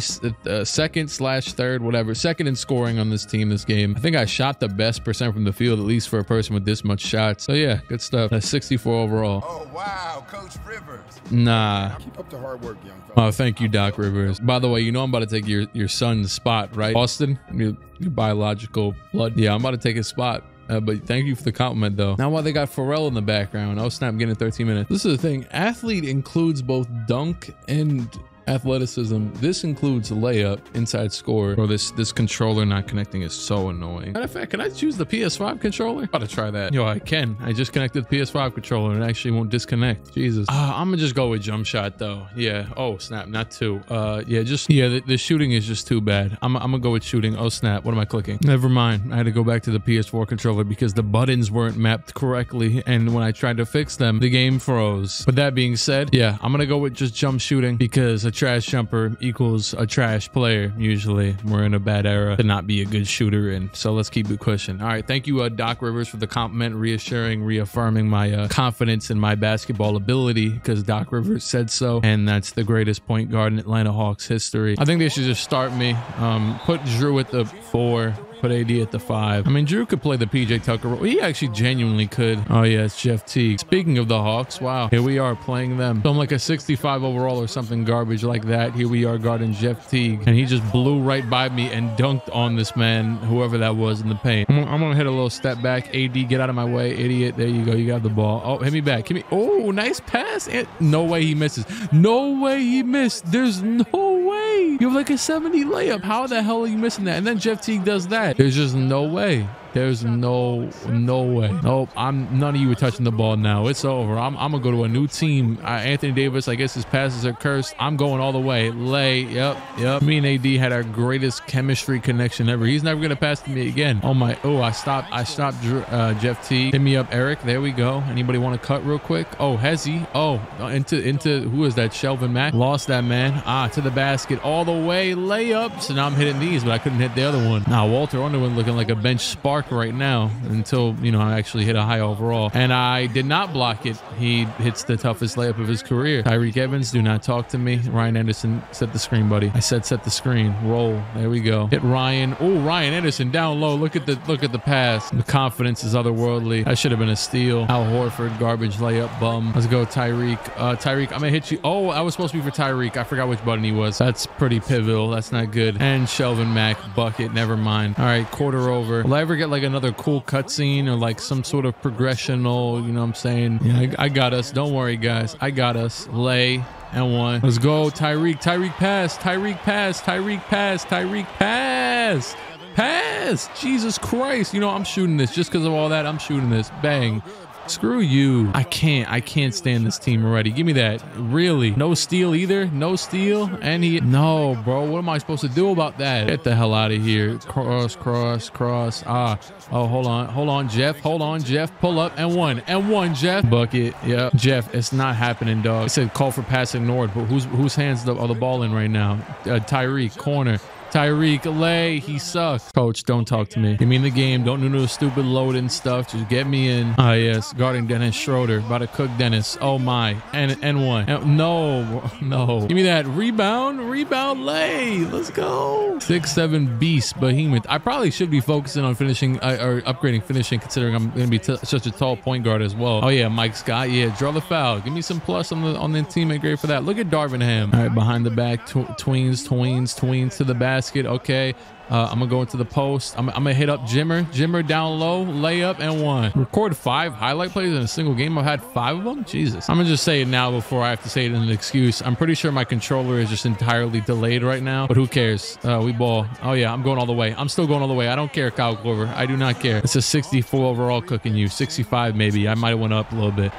second/third, whatever, second in scoring on this team, this game. I think I shot the best percent from the field, at least for a person with this much shots. So yeah, good stuff. That's 64 overall. Oh, wow, Coach Rivers. Nah. Keep up the hard work, young fella. Oh, thank you, Doc Rivers. By the way, you know I'm about to take your son's spot, right? Austin, your biological blood. Yeah, I'm about to take his spot. But thank you for the compliment, though. Now, while they got Pharrell in the background, oh snap, I'm getting 13 minutes. This is the thing. Athlete includes both dunk and athleticism. This includes layup, inside score. Bro, this controller not connecting is so annoying. Matter of fact, can I choose the PS5 controller? Gotta try that. Yo, I can. I just connected the PS5 controller and it actually won't disconnect. Jesus. I'm gonna just go with jump shot though. Yeah. Oh snap, not two. Yeah, just yeah. The shooting is just too bad. I'm gonna go with shooting. Oh snap, what am I clicking? Never mind. I had to go back to the PS4 controller because the buttons weren't mapped correctly, and when I tried to fix them, the game froze. But that being said, yeah, I'm gonna go with just jump shooting because a trash jumper equals a trash player. Usually we're in a bad era to not be a good shooter in. So let's keep it pushing. All right. Thank you, Doc Rivers, for the compliment, reassuring, reaffirming my confidence in my basketball ability, because Doc Rivers said so. And that's the greatest point guard in Atlanta Hawks history. I think they should just start me. Put Jrue at the 4. Put AD at the 5. I mean, Jrue could play the PJ Tucker role. He actually genuinely could. Oh yeah, it's Jeff Teague. Speaking of the Hawks, wow, here we are playing them. So I'm like a 65 overall or something garbage like that. Here we are guarding Jeff Teague, and he just blew right by me and dunked on this man, whoever that was, in the paint. I'm gonna hit a little step back. AD, get out of my way, idiot. There you go. You got the ball. Oh, hit me back. Hit me. Oh, nice pass. No way he misses. No way he missed. There's no way. You have like a 70 layup. How the hell are you missing that? And then Jeff Teague does that. There's just no way. There's no way. Nope. None of you are touching the ball now. It's over. I'm gonna go to a new team. Anthony Davis, I guess his passes are cursed. I'm going all the way. Lay. Yep. Yep. Me and AD had our greatest chemistry connection ever. He's never gonna pass to me again. Oh my. Oh, I stopped Jeff T. Hit me up, Eric. There we go. Anybody want to cut real quick? Oh, Hezzy. Oh, into who is that? Shelvin Mack. Lost that man. Ah, to the basket all the way. Layups. And now I'm hitting these, but I couldn't hit the other one. Now Walter Underwood looking like a bench spark right now, until, you know, I actually hit a high overall, and I did not block it. He hits the toughest layup of his career. Tyreke Evans, do not talk to me. Ryan Anderson, set the screen, buddy. I said set the screen. Roll. There we go. Hit Ryan. Oh, Ryan Anderson down low. Look at the pass. The confidence is otherworldly. I should have been a steal. Al Horford, garbage layup bum. Let's go, Tyreke. Tyreke, I'm gonna hit you. Oh, I was supposed to be for Tyreke. I forgot which button he was. That's pretty pivotal. That's not good. And Shelvin Mack bucket. Never mind. All right, quarter over. Will I ever get like another cool cutscene or like some sort of progressional, you know what I'm saying? Yeah, I got us. Don't worry, guys. I got us. Lay. And one. Let's go, Tyreke. Tyreke pass. Tyreke pass. Tyreke pass. Tyreke pass. Pass. Jesus Christ. You know, I'm shooting this. Just because of all that, I'm shooting this. Bang. Screw you. I can't stand this team already. Give me that. Really? No steal either? No steal? And he... No, bro. What am I supposed to do about that? Get the hell out of here. Cross, cross, cross. Ah. Oh, hold on. Hold on, Jeff. Hold on, Jeff. Pull up. And one. And one, Jeff. Bucket. Yep. Jeff, it's not happening, dog. I said call for pass ignored, but whose hands are the ball in right now? Tyreke. Corner. Tyreke, lay, he sucks. Coach, don't talk to me. Give me in the game. Don't do no stupid loading stuff. Just get me in. Ah, yes. Guarding Dennis Schroeder. About to cook Dennis. Oh, my. And one. And, no. No. Give me that. Rebound. Rebound, lay. Let's go. 6'7" beast, behemoth. I probably should be focusing on finishing or upgrading finishing, considering I'm going to be such a tall point guard as well. Oh, yeah. Mike Scott. Yeah. Draw the foul. Give me some plus on the teammate grade for that. Look at Darvinham. All right. Behind the back. Tweens to the basket. Okay, I'm gonna go into the post. I'm gonna hit up Jimmer down low, layup, and one. Record 5 highlight plays in a single game. I've had 5 of them. Jesus. I'm gonna just say it now before I have to say it in an excuse. I'm pretty sure my controller is just entirely delayed right now, but who cares? We ball. Oh yeah, I'm going all the way. I'm still going all the way. I don't care, Kyle Glover. I do not care. It's a 64 overall cooking you. 65 maybe. I might have went up a little bit.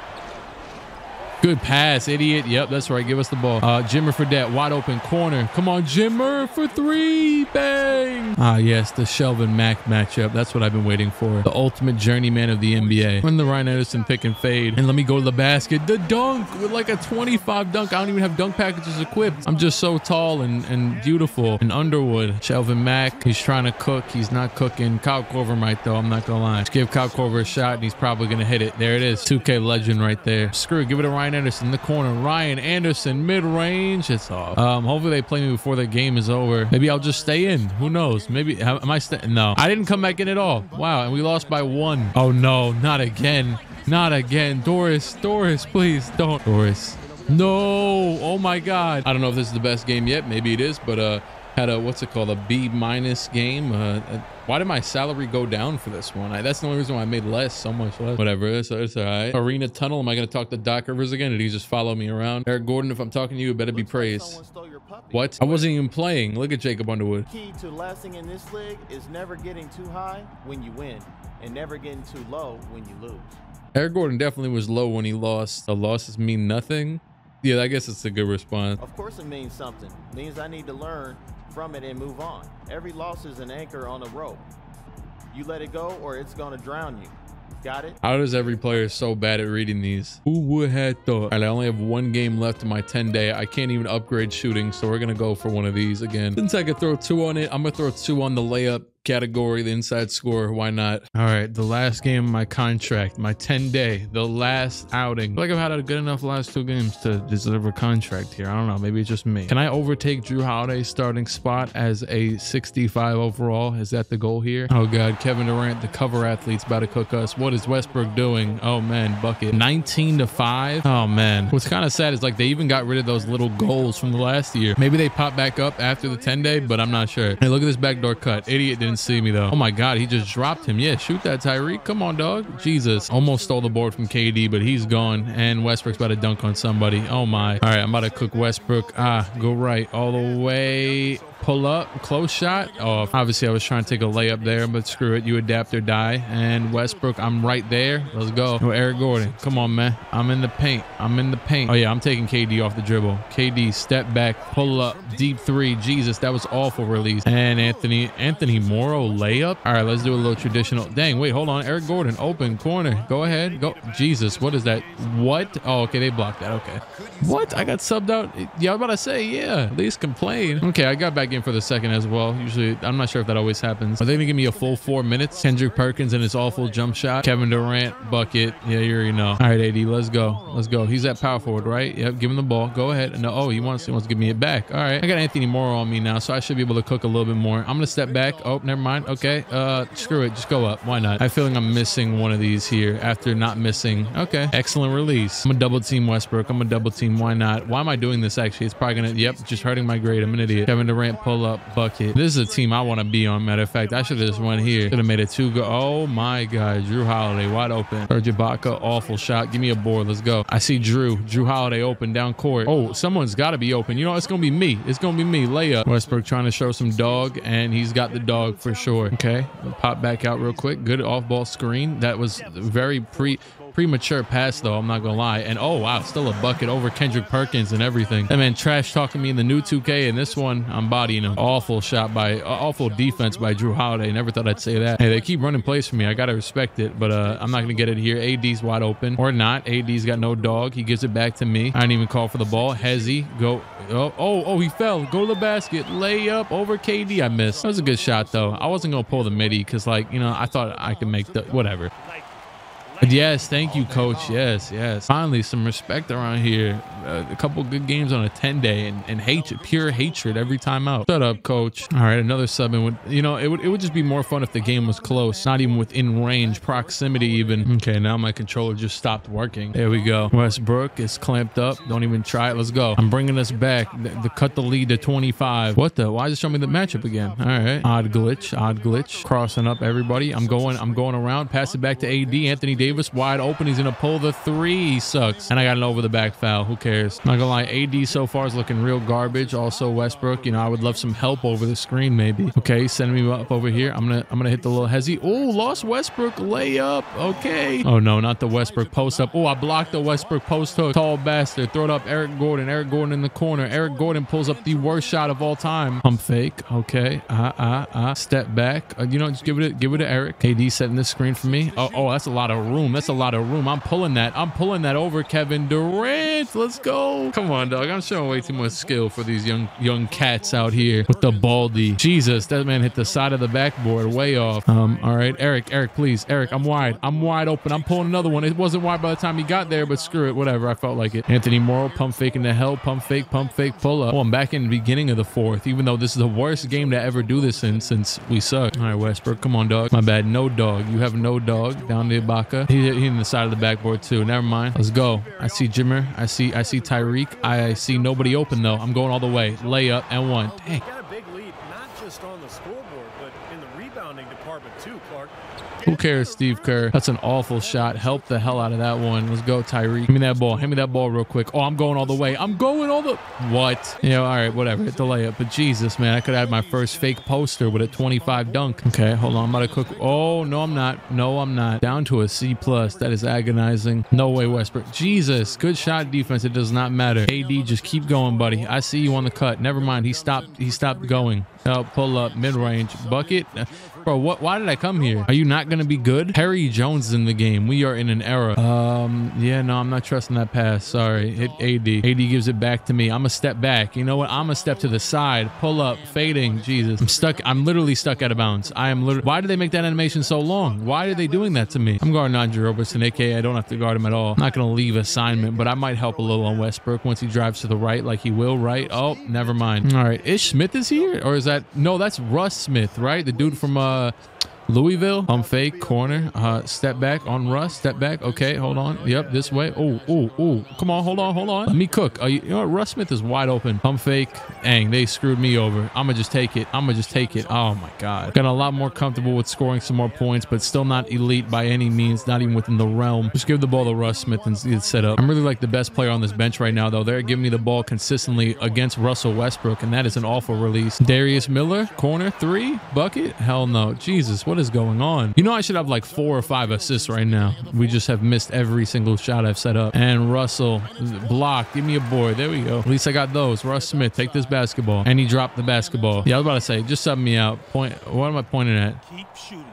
Good pass, idiot. Yep, that's right. Give us the ball. Jimmer Fredette, wide open corner. Come on, Jimmer for 3. Bang. Ah, yes, the Shelvin Mack matchup. That's what I've been waiting for. The ultimate journeyman of the NBA. Run the Ryan Anderson pick and fade. And let me go to the basket. The dunk with like a 25 dunk. I don't even have dunk packages equipped. I'm just so tall and beautiful. And Underwood. Shelvin Mack, he's trying to cook. He's not cooking. Kyle Korver might, though. I'm not going to lie. Just give Kyle Korver a shot, and he's probably going to hit it. There it is. 2K legend right there. Screw it. Give it a Ryan Anderson in the corner. Ryan Anderson mid-range. It's off. Hopefully they play me before the game is over. Maybe I'll just stay in. Who knows? Maybe am I staying? No, I didn't come back in at all. Wow, and we lost by 1. Oh no, not again. Not again. Doris, please don't. Doris. No. Oh my God. I don't know if this is the best game yet. Maybe it is, but had a what's it called? A B- game. Why did my salary go down for this one? That's the only reason why I made less, so much less. Whatever, it's all right. Arena Tunnel, am I going to talk to Doc Rivers again? Did he just follow me around? Eric Gordon, if I'm talking to you, it better be praised. What? I wasn't even playing. Look at Jacob Underwood. Key to lasting in this league is never getting too high when you win and never getting too low when you lose. Eric Gordon definitely was low when he lost. The losses mean nothing. Yeah, I guess it's a good response. Of course it means something. It means I need to learn from it and move on. Every loss is an anchor on a rope. You let it go or it's gonna drown you. Got it? How does every player so bad at reading these? Who would have thought? All right, I only have one game left in my 10-day. I can't even upgrade shooting, so we're gonna go for one of these again. Since I could throw two on it, I'm gonna throw two on the layup category, the inside score. Why not? All right, the last game of my contract, my 10-day, the last outing. I feel like I've had a good enough last two games to deserve a contract here. I don't know, maybe it's just me. Can I overtake Jrue Holiday's starting spot as a 65 overall? Is that the goal here? Oh god, Kevin Durant, the cover athlete's about to cook us. What is Westbrook doing? Oh man, bucket. 19-5. Oh man, what's kind of sad is like they even got rid of those little goals from the last year. Maybe they pop back up after the 10-day, but I'm not sure. Hey, look at this backdoor cut. Idiot didn't see me though. Oh my god, he just dropped him. Yeah, shoot that, Tyreke. Come on, dog. Jesus, almost stole the board from KD, but he's gone, and Westbrook's about to dunk on somebody. Oh my. All right, I'm about to cook Westbrook. Go right all the way, pull up, close shot. Oh, obviously I was trying to take a layup there, but screw it, you adapt or die. And Westbrook, I'm right there. Let's go. Oh, Eric Gordon, come on man, I'm in the paint, I'm in the paint. Oh yeah, I'm taking KD off the dribble. KD, step back, pull up, deep three. Jesus, that was awful release. And Anthony Morrow layup. All right, let's do a little traditional. Dang, wait, hold on. Eric Gordon, open corner, go ahead, go. Jesus, what is that? What? Oh okay, they blocked that. Okay, what? I got subbed out. Yeah, I was about to say, yeah, at least complain. Okay, I got back for the second as well. Usually I'm not sure if that always happens. Are they gonna give me a full 4 minutes? Kendrick Perkins and his awful jump shot. Kevin Durant bucket. Yeah, you already know. All right, AD, let's go, let's go. He's at power forward, right? Yep, give him the ball, go ahead. No, oh, he wants to give me it back. All right, I got Anthony Morrow on me now, so I should be able to cook a little bit more. I'm gonna step back. Oh, never mind. Okay, screw it, just go up, why not? I feel like I'm missing one of these here after not missing. Okay, excellent release. I'm gonna double team Westbrook, I'm gonna double team, why not? Why am I doing this? Actually, it's probably gonna, yep, just hurting my grade. I'm an idiot. Kevin Durant pull up bucket. This is a team I want to be on. Matter of fact, I should have just went here. Should have made it two go. Oh my god, Jrue Holiday wide open. Serge Ibaka, awful shot. Give me a board, let's go. I see Jrue Holiday open down court. Oh, someone's got to be open. You know, it's gonna be me, it's gonna be me. Layup. Westbrook trying to show some dog, and he's got the dog for sure. Okay, pop back out real quick. Good off ball screen. That was very premature pass though, I'm not gonna lie. And oh wow, still a bucket over Kendrick Perkins and everything. That man trash talking me in the new 2K, and this one I'm bodying him. Awful shot by awful defense by Jrue Holiday. Never thought I'd say that. Hey, they keep running plays for me, I gotta respect it, but I'm not gonna get it here. AD's wide open or not. AD's got no dog, he gives it back to me. I didn't even call for the ball. Hezzy, go. Oh, he fell. Go to the basket, lay up over KD. I missed. That was a good shot though. I wasn't gonna pull the midi because, like, you know, I thought I could make the whatever. Yes, thank you, coach. Yes, yes. Finally, some respect around here. A couple good games on a 10-day, and hatred, pure hatred every time out. Shut up, coach. All right, another sub. And you know, it would just be more fun if the game was close, not even within range, proximity even. Okay, now my controller just stopped working. There we go. Westbrook is clamped up. Don't even try it. Let's go. I'm bringing us back. The cut the lead to 25. What the? Why is it showing me the matchup again? All right. Odd glitch. Odd glitch. Crossing up everybody. I'm going around. Pass it back to AD. Anthony Davis wide open. He's gonna pull the three. He sucks. And I got an over the back foul. Who cares? Not gonna lie, AD so far is looking real garbage. Also Westbrook, you know, I would love some help over the screen maybe. Okay, sending me up over here. I'm gonna hit the little hezzy. Oh, lost Westbrook layup. Okay. Oh no, not the Westbrook post up. Oh, I blocked the Westbrook post hook. Tall bastard. Throw it up. Eric Gordon. Eric Gordon in the corner. Eric Gordon pulls up the worst shot of all time. I'm fake. Okay. Step back. You know, just give it to Eric. AD setting this screen for me. Oh, that's a lot of room. That's a lot of room. I'm pulling that over Kevin Durant. Let's go. Come on, dog. I'm showing way too much skill for these young cats out here with the baldy. Jesus, that man hit the side of the backboard way off. All right, Eric, please. Eric, I'm wide open. I'm pulling another one. It wasn't wide by the time he got there, but screw it, whatever, I felt like it. Anthony Morrow pump faking the hell. Pump fake pull up. Oh, I'm back in the beginning of the fourth, even though this is the worst game to ever do this in since we suck. All right, Westbrook, come on, dog. My bad. No dog. You have no dog. Down the Ibaka. He in the side of the backboard too. Never mind. Let's go. I see Jimmer. I see Tyreke. I see nobody open though. I'm going all the way. Layup and one. Dang. Got a big lead, not just on the scoreboard, but in the rebounding department. Who cares, Steve Kerr? That's an awful shot. Help the hell out of that one. Let's go, Tyreke. Give me that ball. Hand me that ball real quick. Oh, I'm going all the way. I'm going all the... What? You know, all right, whatever. Hit the layup. But Jesus, man, I could have had my first fake poster with a 25 dunk. Okay, hold on. I'm about to cook. Oh, no, I'm not. No, I'm not. Down to a C+. That is agonizing. No way, Westbrook. Jesus, good shot defense. It does not matter. KD, just keep going, buddy. I see you on the cut. Never mind. He stopped going. Oh, pull up. Mid-range. Bucket. Bro, what? Why did I come here? Are you not going to be good? Harry Jones in the game. We are in an era. Yeah, no, I'm not trusting that pass. Sorry. Hit AD. AD gives it back to me. I'm a step back. You know what? I'm a step to the side. Pull up. Fading. Jesus. I'm stuck. I'm literally stuck out of bounds. I am literally... Why did they make that animation so long? Why are they doing that to me? I'm guarding Andre Robertson, a.k.a. I don't have to guard him at all. I'm not going to leave assignment, but I might help a little on Westbrook once he drives to the right like he will, right? Oh, never mind. All right. Ish Smith is here? Or is that... No, that's Russ Smith, right? The dude from... Louisville. I'm fake corner, step back on Russ, step back. Okay, hold on. Yep, this way. Oh, oh, oh, come on, hold on, hold on, let me cook. You know what? Russ Smith is wide open. I'm fake. Dang, they screwed me over. I'ma just take it. I'ma just take it. Oh my god, got a lot more comfortable with scoring some more points, but still not elite by any means, not even within the realm. Just give the ball to Russ Smith and get set up. I'm really like the best player on this bench right now though. They're giving me the ball consistently against Russell Westbrook, and that is an awful release. Darius Miller, corner three, bucket. Hell no. Jesus, what is going on? You know, I should have like 4 or 5 assists right now. We just have missed every single shot I've set up. And Russell block, give me a board. There we go. At least I got those. Russ Smith, take this basketball. And he dropped the basketball. Yeah, I was about to say, just sub me out. Point. What am I pointing at? Keep shooting.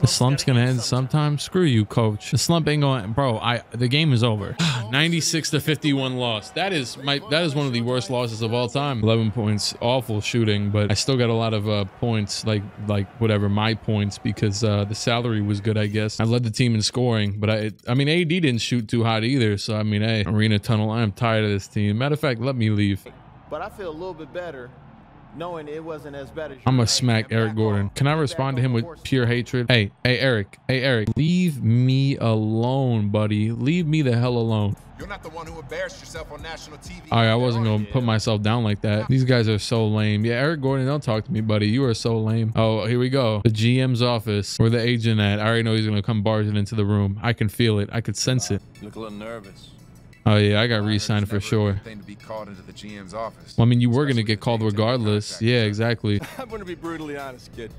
The slump's gonna end sometime. Screw you, coach. The slump ain't going, bro. The game is over. 96-51 loss. That is one of the worst losses of all time. 11 points, awful shooting, but I still got a lot of points, like whatever my points, because the salary was good, I guess. I led the team in scoring, but I mean, AD didn't shoot too hot either. So I mean, hey, Arena Tunnel. I am tired of this team. Matter of fact, let me leave. But I feel a little bit better. Knowing it wasn't as bad as you. I'm gonna smack Eric Gordon. Can I respond to him with pure hatred? Hey, hey, Eric. Hey, Eric. Leave me alone, buddy. Leave me the hell alone. You're not the one who embarrassed yourself on national TV. All right, I wasn't going to put myself down like that. These guys are so lame. Yeah, Eric Gordon, don't talk to me, buddy. You are so lame. Oh, here we go. The GM's office, where the agent at. I already know he's going to come barging into the room. I can feel it. I could sense it. Look a little nervous. Oh yeah, I got re-signed for sure. Well, I mean, you were gonna get called regardless. Yeah, exactly. I'm gonna be brutally honest, kid.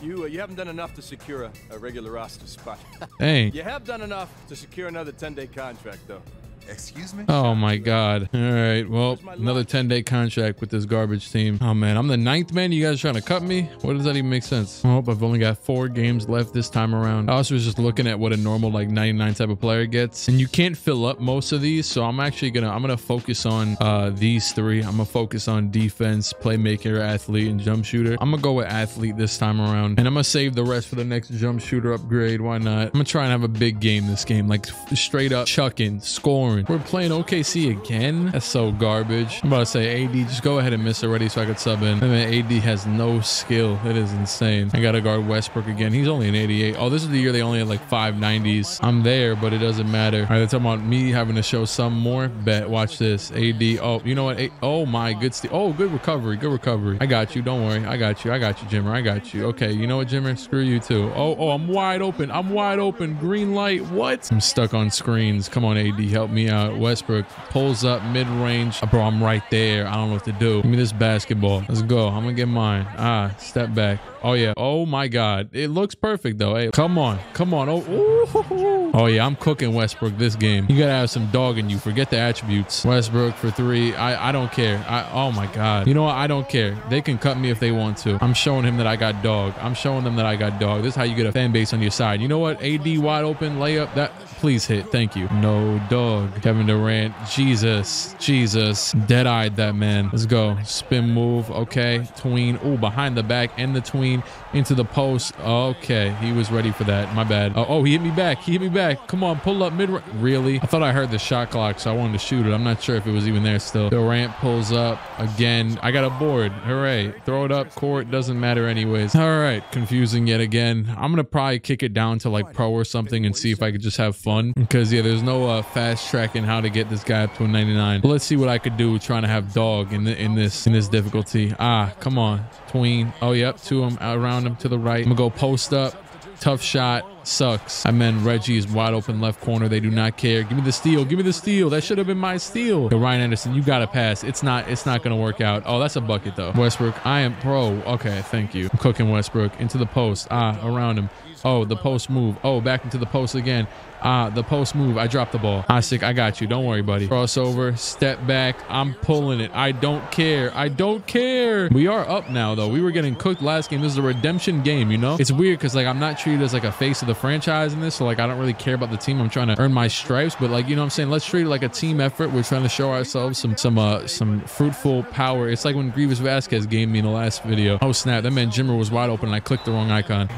You haven't done enough to secure a regular roster spot. Dang. You have done enough to secure another 10-day contract, though. Excuse me? Oh my god. All right, well, another 10-day contract with this garbage team. Oh man, I'm the 9th man. You guys are trying to cut me? What does that even make sense? I hope I've only got 4 games left this time around. I also was just looking at what a normal like 99 type of player gets, and you can't fill up most of these, so I'm actually gonna focus on these 3. I'm gonna focus on defense, playmaker, athlete, and jump shooter. I'm gonna go with athlete this time around, and I'm gonna save the rest for the next jump shooter upgrade. Why not? I'm gonna try and have a big game this game, like straight up chucking, scoring. We're playing OKC again. That's so garbage. I'm about to say, AD, just go ahead and miss already so I could sub in. I mean, AD has no skill. It is insane. I gotta guard Westbrook again. He's only an 88. Oh, this is the year they only had like 5 90s. I'm there, but it doesn't matter. All right, they're talking about me having to show some more. Bet. Watch this. AD. Oh, you know what? Oh my, good. Oh, good recovery. Good recovery. I got you. Don't worry. I got you. I got you, Jimmer. I got you. Okay. You know what, Jimmer? Screw you too. Oh, oh, I'm wide open. I'm wide open. Green light. What? I'm stuck on screens. Come on, AD. Help me. Westbrook pulls up mid-range. Oh, bro, I'm right there. I don't know what to do. Give me this basketball. Let's go. I'm gonna get mine. Ah, step back. Oh yeah. Oh my god, it looks perfect though. Hey, come on, come on. Oh, ooh. Oh yeah, I'm cooking Westbrook this game. You gotta have some dog in you. Forget the attributes. Westbrook for 3. I don't care. Oh my god, you know what? I don't care. They can cut me if they want to. I'm showing him that I got dog. I'm showing them that I got dog. This is how you get a fan base on your side. You know what? AD wide open layup. That please hit. Thank you. No dog. Kevin Durant. Jesus. Jesus. Dead-eyed that man. Let's go. Spin move. Okay. Tween. Oh, behind the back and the tween into the post. Okay. He was ready for that. My bad. Oh, oh, he hit me back. He hit me back. Come on. Pull up mid-range. Really? I thought I heard the shot clock, so I wanted to shoot it. I'm not sure if it was even there still. Durant pulls up again. I got a board. Hooray. Throw it up court. Doesn't matter anyways. All right. Confusing yet again. I'm going to probably kick it down to like pro or something and see if I could just have fun, because yeah, there's no fast tracking how to get this guy up to a 99. But let's see what I could do with trying to have dog in this difficulty. Ah, come on. Tween. Oh, yep. To him. Around him to the right. I'm gonna go post up. Tough shot. Sucks. I mean, Reggie is wide open left corner. They do not care. Give me the steal. Give me the steal. That should have been my steal. Yo, Ryan Anderson, you got to pass. It's not going to work out. Oh, that's a bucket, though. Westbrook, I am pro. Okay, thank you. I'm cooking Westbrook. Into the post. Ah, around him. Oh, the post move. Oh, back into the post again. The post move. I dropped the ball. Isaac, I got you. Don't worry, buddy. Crossover. Step back. I'm pulling it. I don't care. I don't care. We are up now, though. We were getting cooked last game. This is a redemption game, you know? It's weird because, like, I'm not treated as, like, a face of the franchise in this. So, like, I don't really care about the team. I'm trying to earn my stripes. But, like, you know what I'm saying? Let's treat it like a team effort. We're trying to show ourselves some fruitful power. It's like when Grievous Vasquez gave me in the last video. Oh, snap. That man Jimmer was wide open, and I clicked the wrong icon.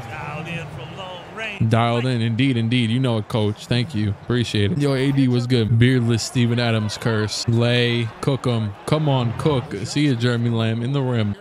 Dialed in. Indeed, indeed. You know it, coach. Thank you. Appreciate it. Yo, AD was good. Beardless Steven Adams curse. Lay. Cook him. Come on, cook. See you, Jeremy Lamb in the rim.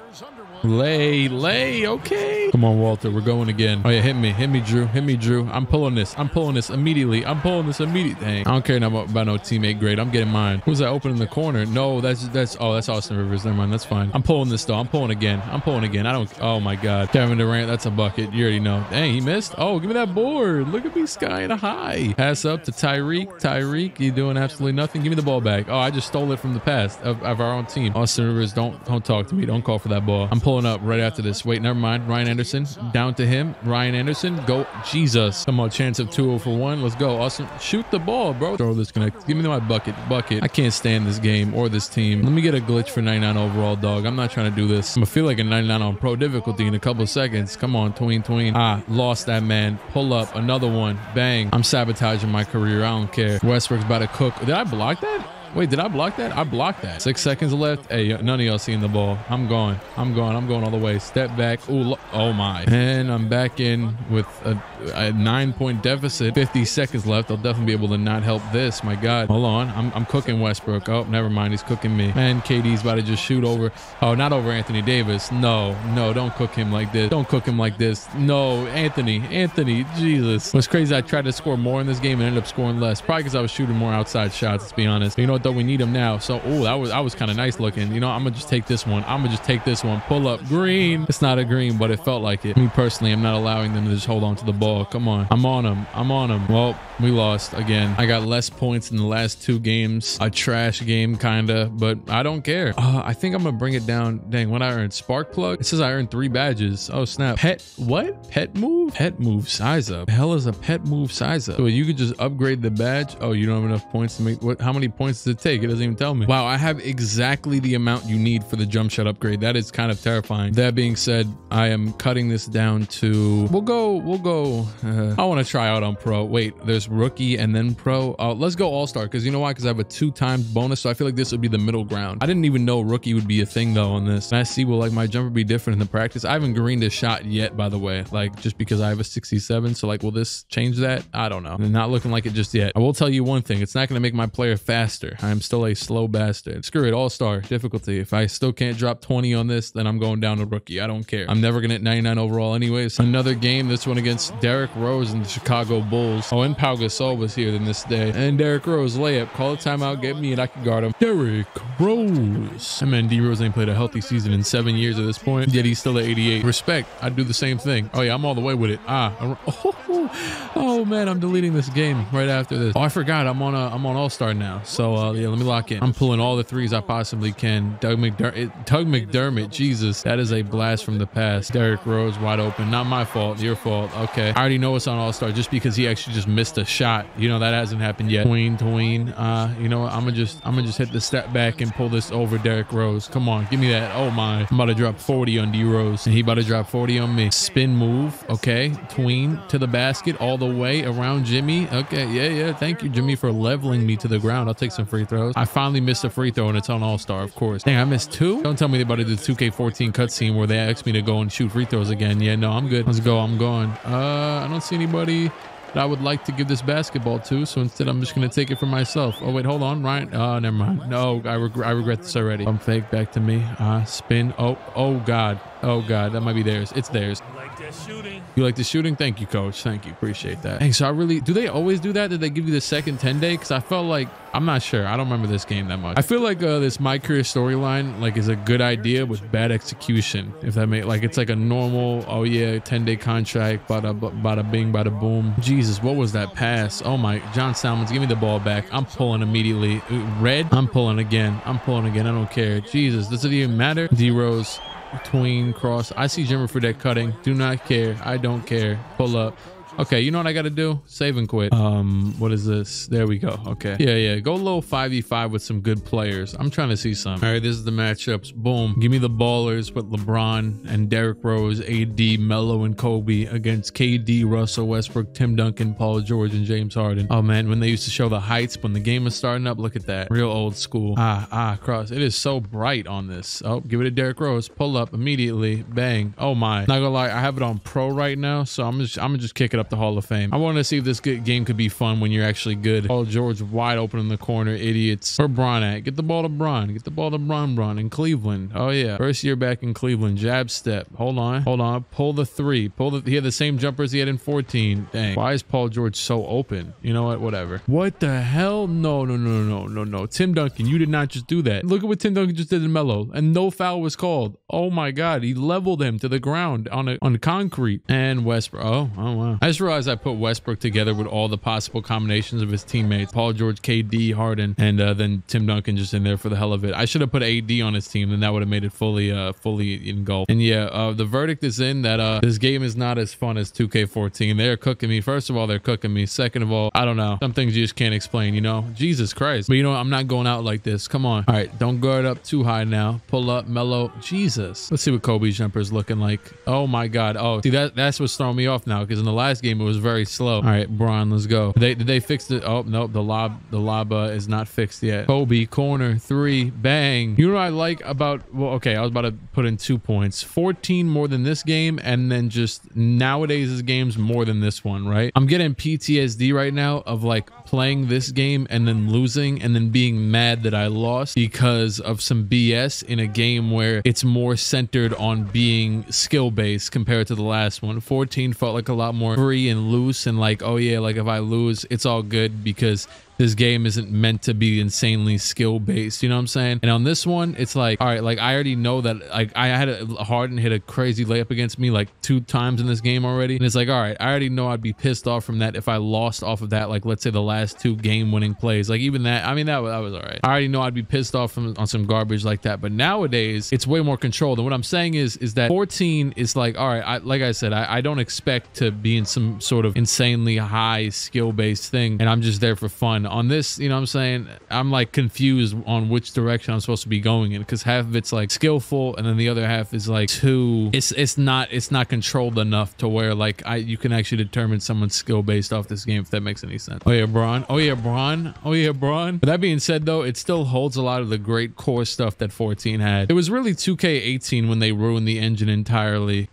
Lay. Lay. Okay. Come on, Walter. We're going again. Oh, yeah. Hit me. Hit me, Jrue. Hit me, Jrue. I'm pulling this. I'm pulling this immediately. I'm pulling this immediately. Dang. I don't care about no teammate grade. I'm getting mine. Who's that open in the corner? No, that's Austin Rivers. Never mind. That's fine. I'm pulling this, though. I'm pulling again. I'm pulling again. I don't. Oh, my God. Kevin Durant. That's a bucket. You already know. Dang, he missed. Oh, give me that board. Look at me skying high. Pass up to Tyreke. Tyreke, you doing absolutely nothing. Give me the ball back. Oh, I just stole it from the past of our own team. Austin Rivers, don't talk to me. Don't call for that ball. I'm pulling up right after this. Wait, never mind. Ryan Anderson down to him. Ryan Anderson, go. Jesus. Come on, chance of 2-0 for 1. Let's go. Austin, shoot the ball, bro. Throw this connect. Give me my bucket. Bucket. I can't stand this game or this team. Let me get a glitch for 99 overall, dog. I'm not trying to do this. I'm gonna feel like a 99 on pro difficulty in a couple of seconds. Come on, tween. Ah, lost that man. Pull up another one. Bang. I'm sabotaging my career. I don't care. Westbrook's about to cook. Did I block that? Wait, did I block that? I blocked that. 6 seconds left. Hey, none of y'all seeing the ball. I'm going. I'm going. I'm going all the way. Step back. Ooh, oh, my. And I'm back in with a 9-point deficit. 50 seconds left. I'll definitely be able to not help this. My God. Hold on. I'm cooking Westbrook. Oh, never mind. He's cooking me. And KD's about to just shoot over. Oh, not over Anthony Davis. No. No, don't cook him like this. Don't cook him like this. No, Anthony. Anthony. Jesus. What's crazy, I tried to score more in this game and ended up scoring less. Probably because I was shooting more outside shots, let's be honest. You know what? Though we need him now. So, oh, I was kind of nice looking. You know, I'm gonna just take this one. I'm gonna just take this one. Pull up green. It's not a green, but it felt like it. Me personally, I'm not allowing them to just hold on to the ball. Come on, I'm on them. I'm on them. Well, we lost again. I got less points in the last two games. A trash game, kinda, but I don't care. I think I'm gonna bring it down. Dang, what I earned? Spark plug. It says I earned 3 badges. Oh snap. Pet what? Pet move? Pet move size up. The hell is a pet move size up? So you could just upgrade the badge. Oh, you don't have enough points to make. What? How many points did take? It doesn't even tell me. Wow, I have exactly the amount you need for the jump shot upgrade. That is kind of terrifying. That being said, I am cutting this down to, we'll go I want to try out on pro. Wait, there's rookie and then pro. Let's go all-star, because you know why? Because I have a 2x bonus, so I feel like this would be the middle ground. I didn't even know rookie would be a thing though on this. And I see, will like my jumper be different in the practice? I haven't greened a shot yet, by the way, like just because I have a 67. So like, will this change that? I don't know. They're not looking like it just yet. I will tell you one thing. It's not going to make my player faster. I'm still a slow bastard. Screw it. All-star difficulty. If I still can't drop 20 on this, then I'm going down to rookie. I don't care. I'm never going to hit 99 overall anyways. Another game. This one against Derek Rose and the Chicago Bulls. Oh, and Pau Gasol was here then this day. And Derek Rose layup. Call a timeout. Get me and I can guard him. Derek Rose. I mean, D Rose ain't played a healthy season in 7 years at this point. Yet he's still at 88. Respect. I'd do the same thing. Oh yeah, I'm all the way with it. Ah. Oh man, I'm deleting this game right after this. Oh, I forgot. I'm on all-star now. So yeah, let me lock in. I'm pulling all the threes I possibly can. Doug McDermott, Jesus, that is a blast from the past. Derek Rose wide open. Not my fault, your fault. Okay, I already know it's on all-star just because he actually just missed a shot. You know, that hasn't happened yet. Tween. You know what? I'm gonna just hit the step back and pull this over Derek Rose. Come on, give me that. Oh my, I'm about to drop 40 on D Rose and he about to drop 40 on me. Spin move. Okay, tween to the basket all the way around Jimmy. Okay, yeah, thank you Jimmy for leveling me to the ground. I'll take some free throws. I finally missed a free throw and it's on all-star, of course. Dang, I missed 2. Don't tell me about the 2K14 cutscene where they asked me to go and shoot free throws again. Yeah, no, I'm good. Let's go. I'm going. I don't see anybody that I would like to give this basketball to, so instead I'm just gonna take it for myself. Oh wait, hold on, Ryan. Never mind. No, I regret this already. I'm fake. Back to me. Spin. Oh god. That might be theirs. It's theirs. like that shooting. You like the shooting? Thank you, coach. Thank you. Appreciate that. Hey, so I really, do they always do that? Did they give you the second 10 day? Cause I felt like, I'm not sure. I don't remember this game that much. I feel like this My Career storyline like is a good idea with bad execution. If that makes, like, it's like a normal, oh yeah, 10 day contract, bada bing, bada boom. Jesus, what was that pass? Oh my, John Salmons, give me the ball back. I'm pulling immediately. Red, I'm pulling again. I'm pulling again. I don't care. Jesus, does it even matter? D Rose. Between cross, I see Jimmer Fredette cutting. Do not care. I don't care. Pull up. Okay, you know what I gotta do? Save and quit. What is this? There we go. Okay, yeah, go low 5v5 with some good players. I'm trying to see some. All right, this is the matchups. Boom, give me the ballers with LeBron and Derek Rose, AD, Melo, and Kobe against KD, Russell Westbrook, Tim Duncan, Paul George, and James Harden. Oh man, when they used to show the heights when the game was starting up, look at that, real old school. Cross. It is so bright on this. Oh, give it to Derek Rose. Pull up immediately. Bang. Oh my. Not gonna lie, I have it on pro right now, so I'm gonna just kick it up the Hall of Fame. I want to see if this good game could be fun when you're actually good. Paul George wide open in the corner, idiots. Where Bron at? Get the ball to Bron. Get the ball to Bron in Cleveland. Oh yeah, first year back in Cleveland. Jab step. Hold on. Pull the three. He had the same jumpers he had in 14. Dang. Why is Paul George so open? You know what? Whatever. What the hell? No. Tim Duncan, you did not just do that. Look at what Tim Duncan just did in Melo, and no foul was called. Oh my God, he leveled him to the ground on concrete. And Westbrook. Oh wow. I just realized I put Westbrook together with all the possible combinations of his teammates. Paul George, KD, Harden, and then Tim Duncan just in there for the hell of it. I should have put AD on his team, then that would have made it fully engulfed. And yeah, the verdict is in that this game is not as fun as 2K14. They're cooking me. First of all, they're cooking me. Second of all, I don't know. Some things you just can't explain, you know? Jesus Christ. But you know, I'm not going out like this. Come on. All right, don't guard up too high now. Pull up, Melo. Jesus. Let's see what Kobe's jumper is looking like. Oh my God. Oh, see, that's what's throwing me off now, because in the last game it was very slow. All right, Bron, let's go. Did they fix it? Oh nope, the lob is not fixed yet. Kobe corner three, bang. You know what I like about, well, okay, I was about to put in 2 points, 14 more than this game, and then just nowadays is games more than this one, right? I'm getting PTSD right now of like playing this game and then losing and then being mad that I lost because of some BS in a game where it's more centered on being skill based compared to the last one. 14 felt like a lot more free and loose and like, oh yeah, like if I lose, it's all good because this game isn't meant to be insanely skill based, you know what I'm saying? And on this one, it's like, all right, like I already know that, like I had Harden hit a crazy layup against me like 2 times in this game already, and it's like, all right, I already know I'd be pissed off from that if I lost off of that, like let's say the last 2 game-winning plays, like even that, I mean that was all right. I already know I'd be pissed off on some garbage like that, but nowadays it's way more controlled. And what I'm saying is that 14 is like, all right, like I said, I don't expect to be in some sort of insanely high skill based thing, and I'm just there for fun. On this, you know what I'm saying, I'm like confused on which direction I'm supposed to be going in, because half of it's like skillful and then the other half is like too, it's not controlled enough to where like you can actually determine someone's skill based off this game, if that makes any sense. Oh yeah Bron. But that being said though, it still holds a lot of the great core stuff that 14 had. It was really 2K18 when they ruined the engine entirely.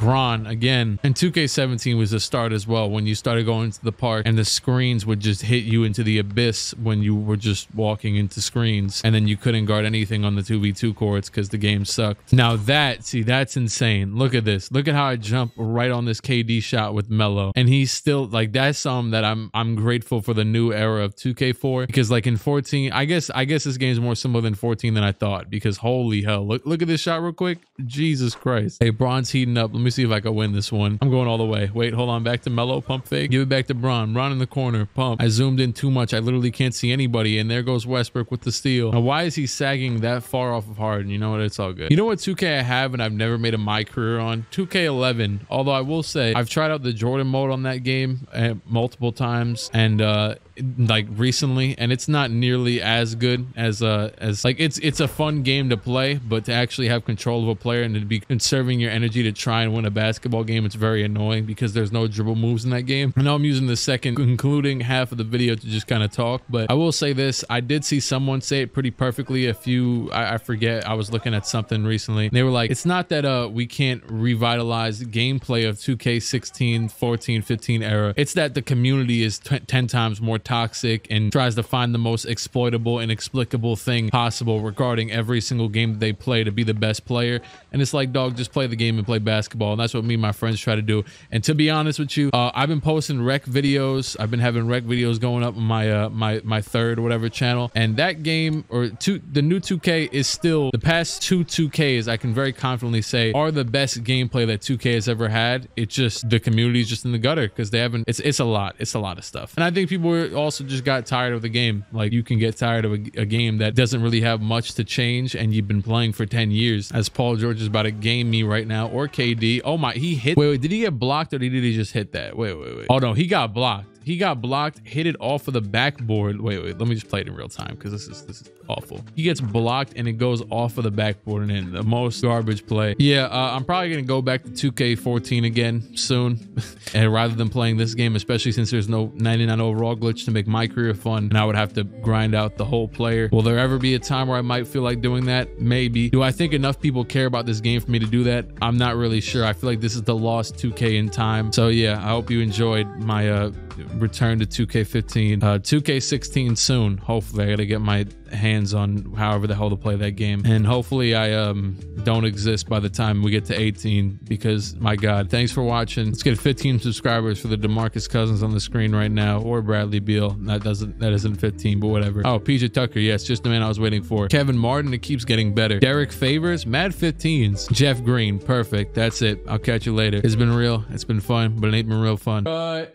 Bron again, and 2K17 was the start as well, when you started going to the park and the screens would just hit you into the abyss when you were just walking into screens, and then you couldn't guard anything on the 2v2 courts because the game sucked. Now that, see, that's insane. Look at this. Look at how I jump right on this KD shot with Melo, and he's still like, that's something that I'm grateful for the new era of 2K4, because like in 14, I guess this game's more similar than 14 than I thought, because holy hell, look at this shot real quick. Jesus Christ. Hey, Bron's heating up. Let me see if I can win this one. I'm going all the way. Wait, hold on. Back to Melo. Pump fake. Give it back to Bron. Bron in the corner. Pump. I zoomed in too much. I literally can't see anybody. And there goes Westbrook with the steal. Now, why is he sagging that far off of Harden? You know what? It's all good. You know what 2K I have and I've never made a My Career on? 2K11. Although I will say I've tried out the Jordan mode on that game multiple times, and like recently, and it's not nearly as good as like, it's a fun game to play, but to actually have control of a player and to be conserving your energy to try and win a basketball game, it's very annoying because there's no dribble moves in that game. I know I'm using the second concluding half of the video to just kind of talk, but I will say this, I did see someone say it pretty perfectly. I forget, I was looking at something recently and they were like, it's not that we can't revitalize the gameplay of 2K 16 14 15 era, it's that the community is 10 times more toxic and tries to find the most exploitable and explicable thing possible regarding every single game that they play to be the best player. And it's like, dog, just play the game and play basketball. And that's what me and my friends try to do. And to be honest with you, I've been posting rec videos. I've been having rec videos going up on my my third or whatever channel. And that game, or the new 2K, is still, the past two 2Ks, I can very confidently say, are the best gameplay that 2K has ever had. It's just the community's just in the gutter because they haven't. It's a lot. It's a lot of stuff. And I think people also just got tired of the game. Like, you can get tired of a game that doesn't really have much to change, and you've been playing for 10 years. As Paul George is about to game me right now, or KD. Oh my, he hit. Wait, did he get blocked or did he just hit that? Wait. Oh no, he got blocked. He got blocked, hit it off of the backboard. Wait, let me just play it in real time because this is awful. He gets blocked and it goes off of the backboard and in the most garbage play. Yeah, I'm probably gonna go back to 2K14 again soon, and rather than playing this game, especially since there's no 99 overall glitch to make my career fun, and I would have to grind out the whole player. Will there ever be a time where I might feel like doing that? Maybe. Do I think enough people care about this game for me to do that? I'm not really sure. I feel like this is the lost 2K in time. So yeah, I hope you enjoyed my return to 2K15, 2K16 soon. Hopefully I gotta get my hands on however the hell to play that game, and hopefully I don't exist by the time we get to 18, because my god. Thanks for watching. Let's get 15 subscribers for the DeMarcus Cousins on the screen right now, or Bradley Beal. That isn't 15, but whatever. Oh, PJ Tucker, yes, just the man I was waiting for. Kevin Martin, it keeps getting better. Derek Favors, mad 15s. Jeff Green, perfect. That's it. I'll catch you later. It's been real, it's been fun, but it ain't been real fun.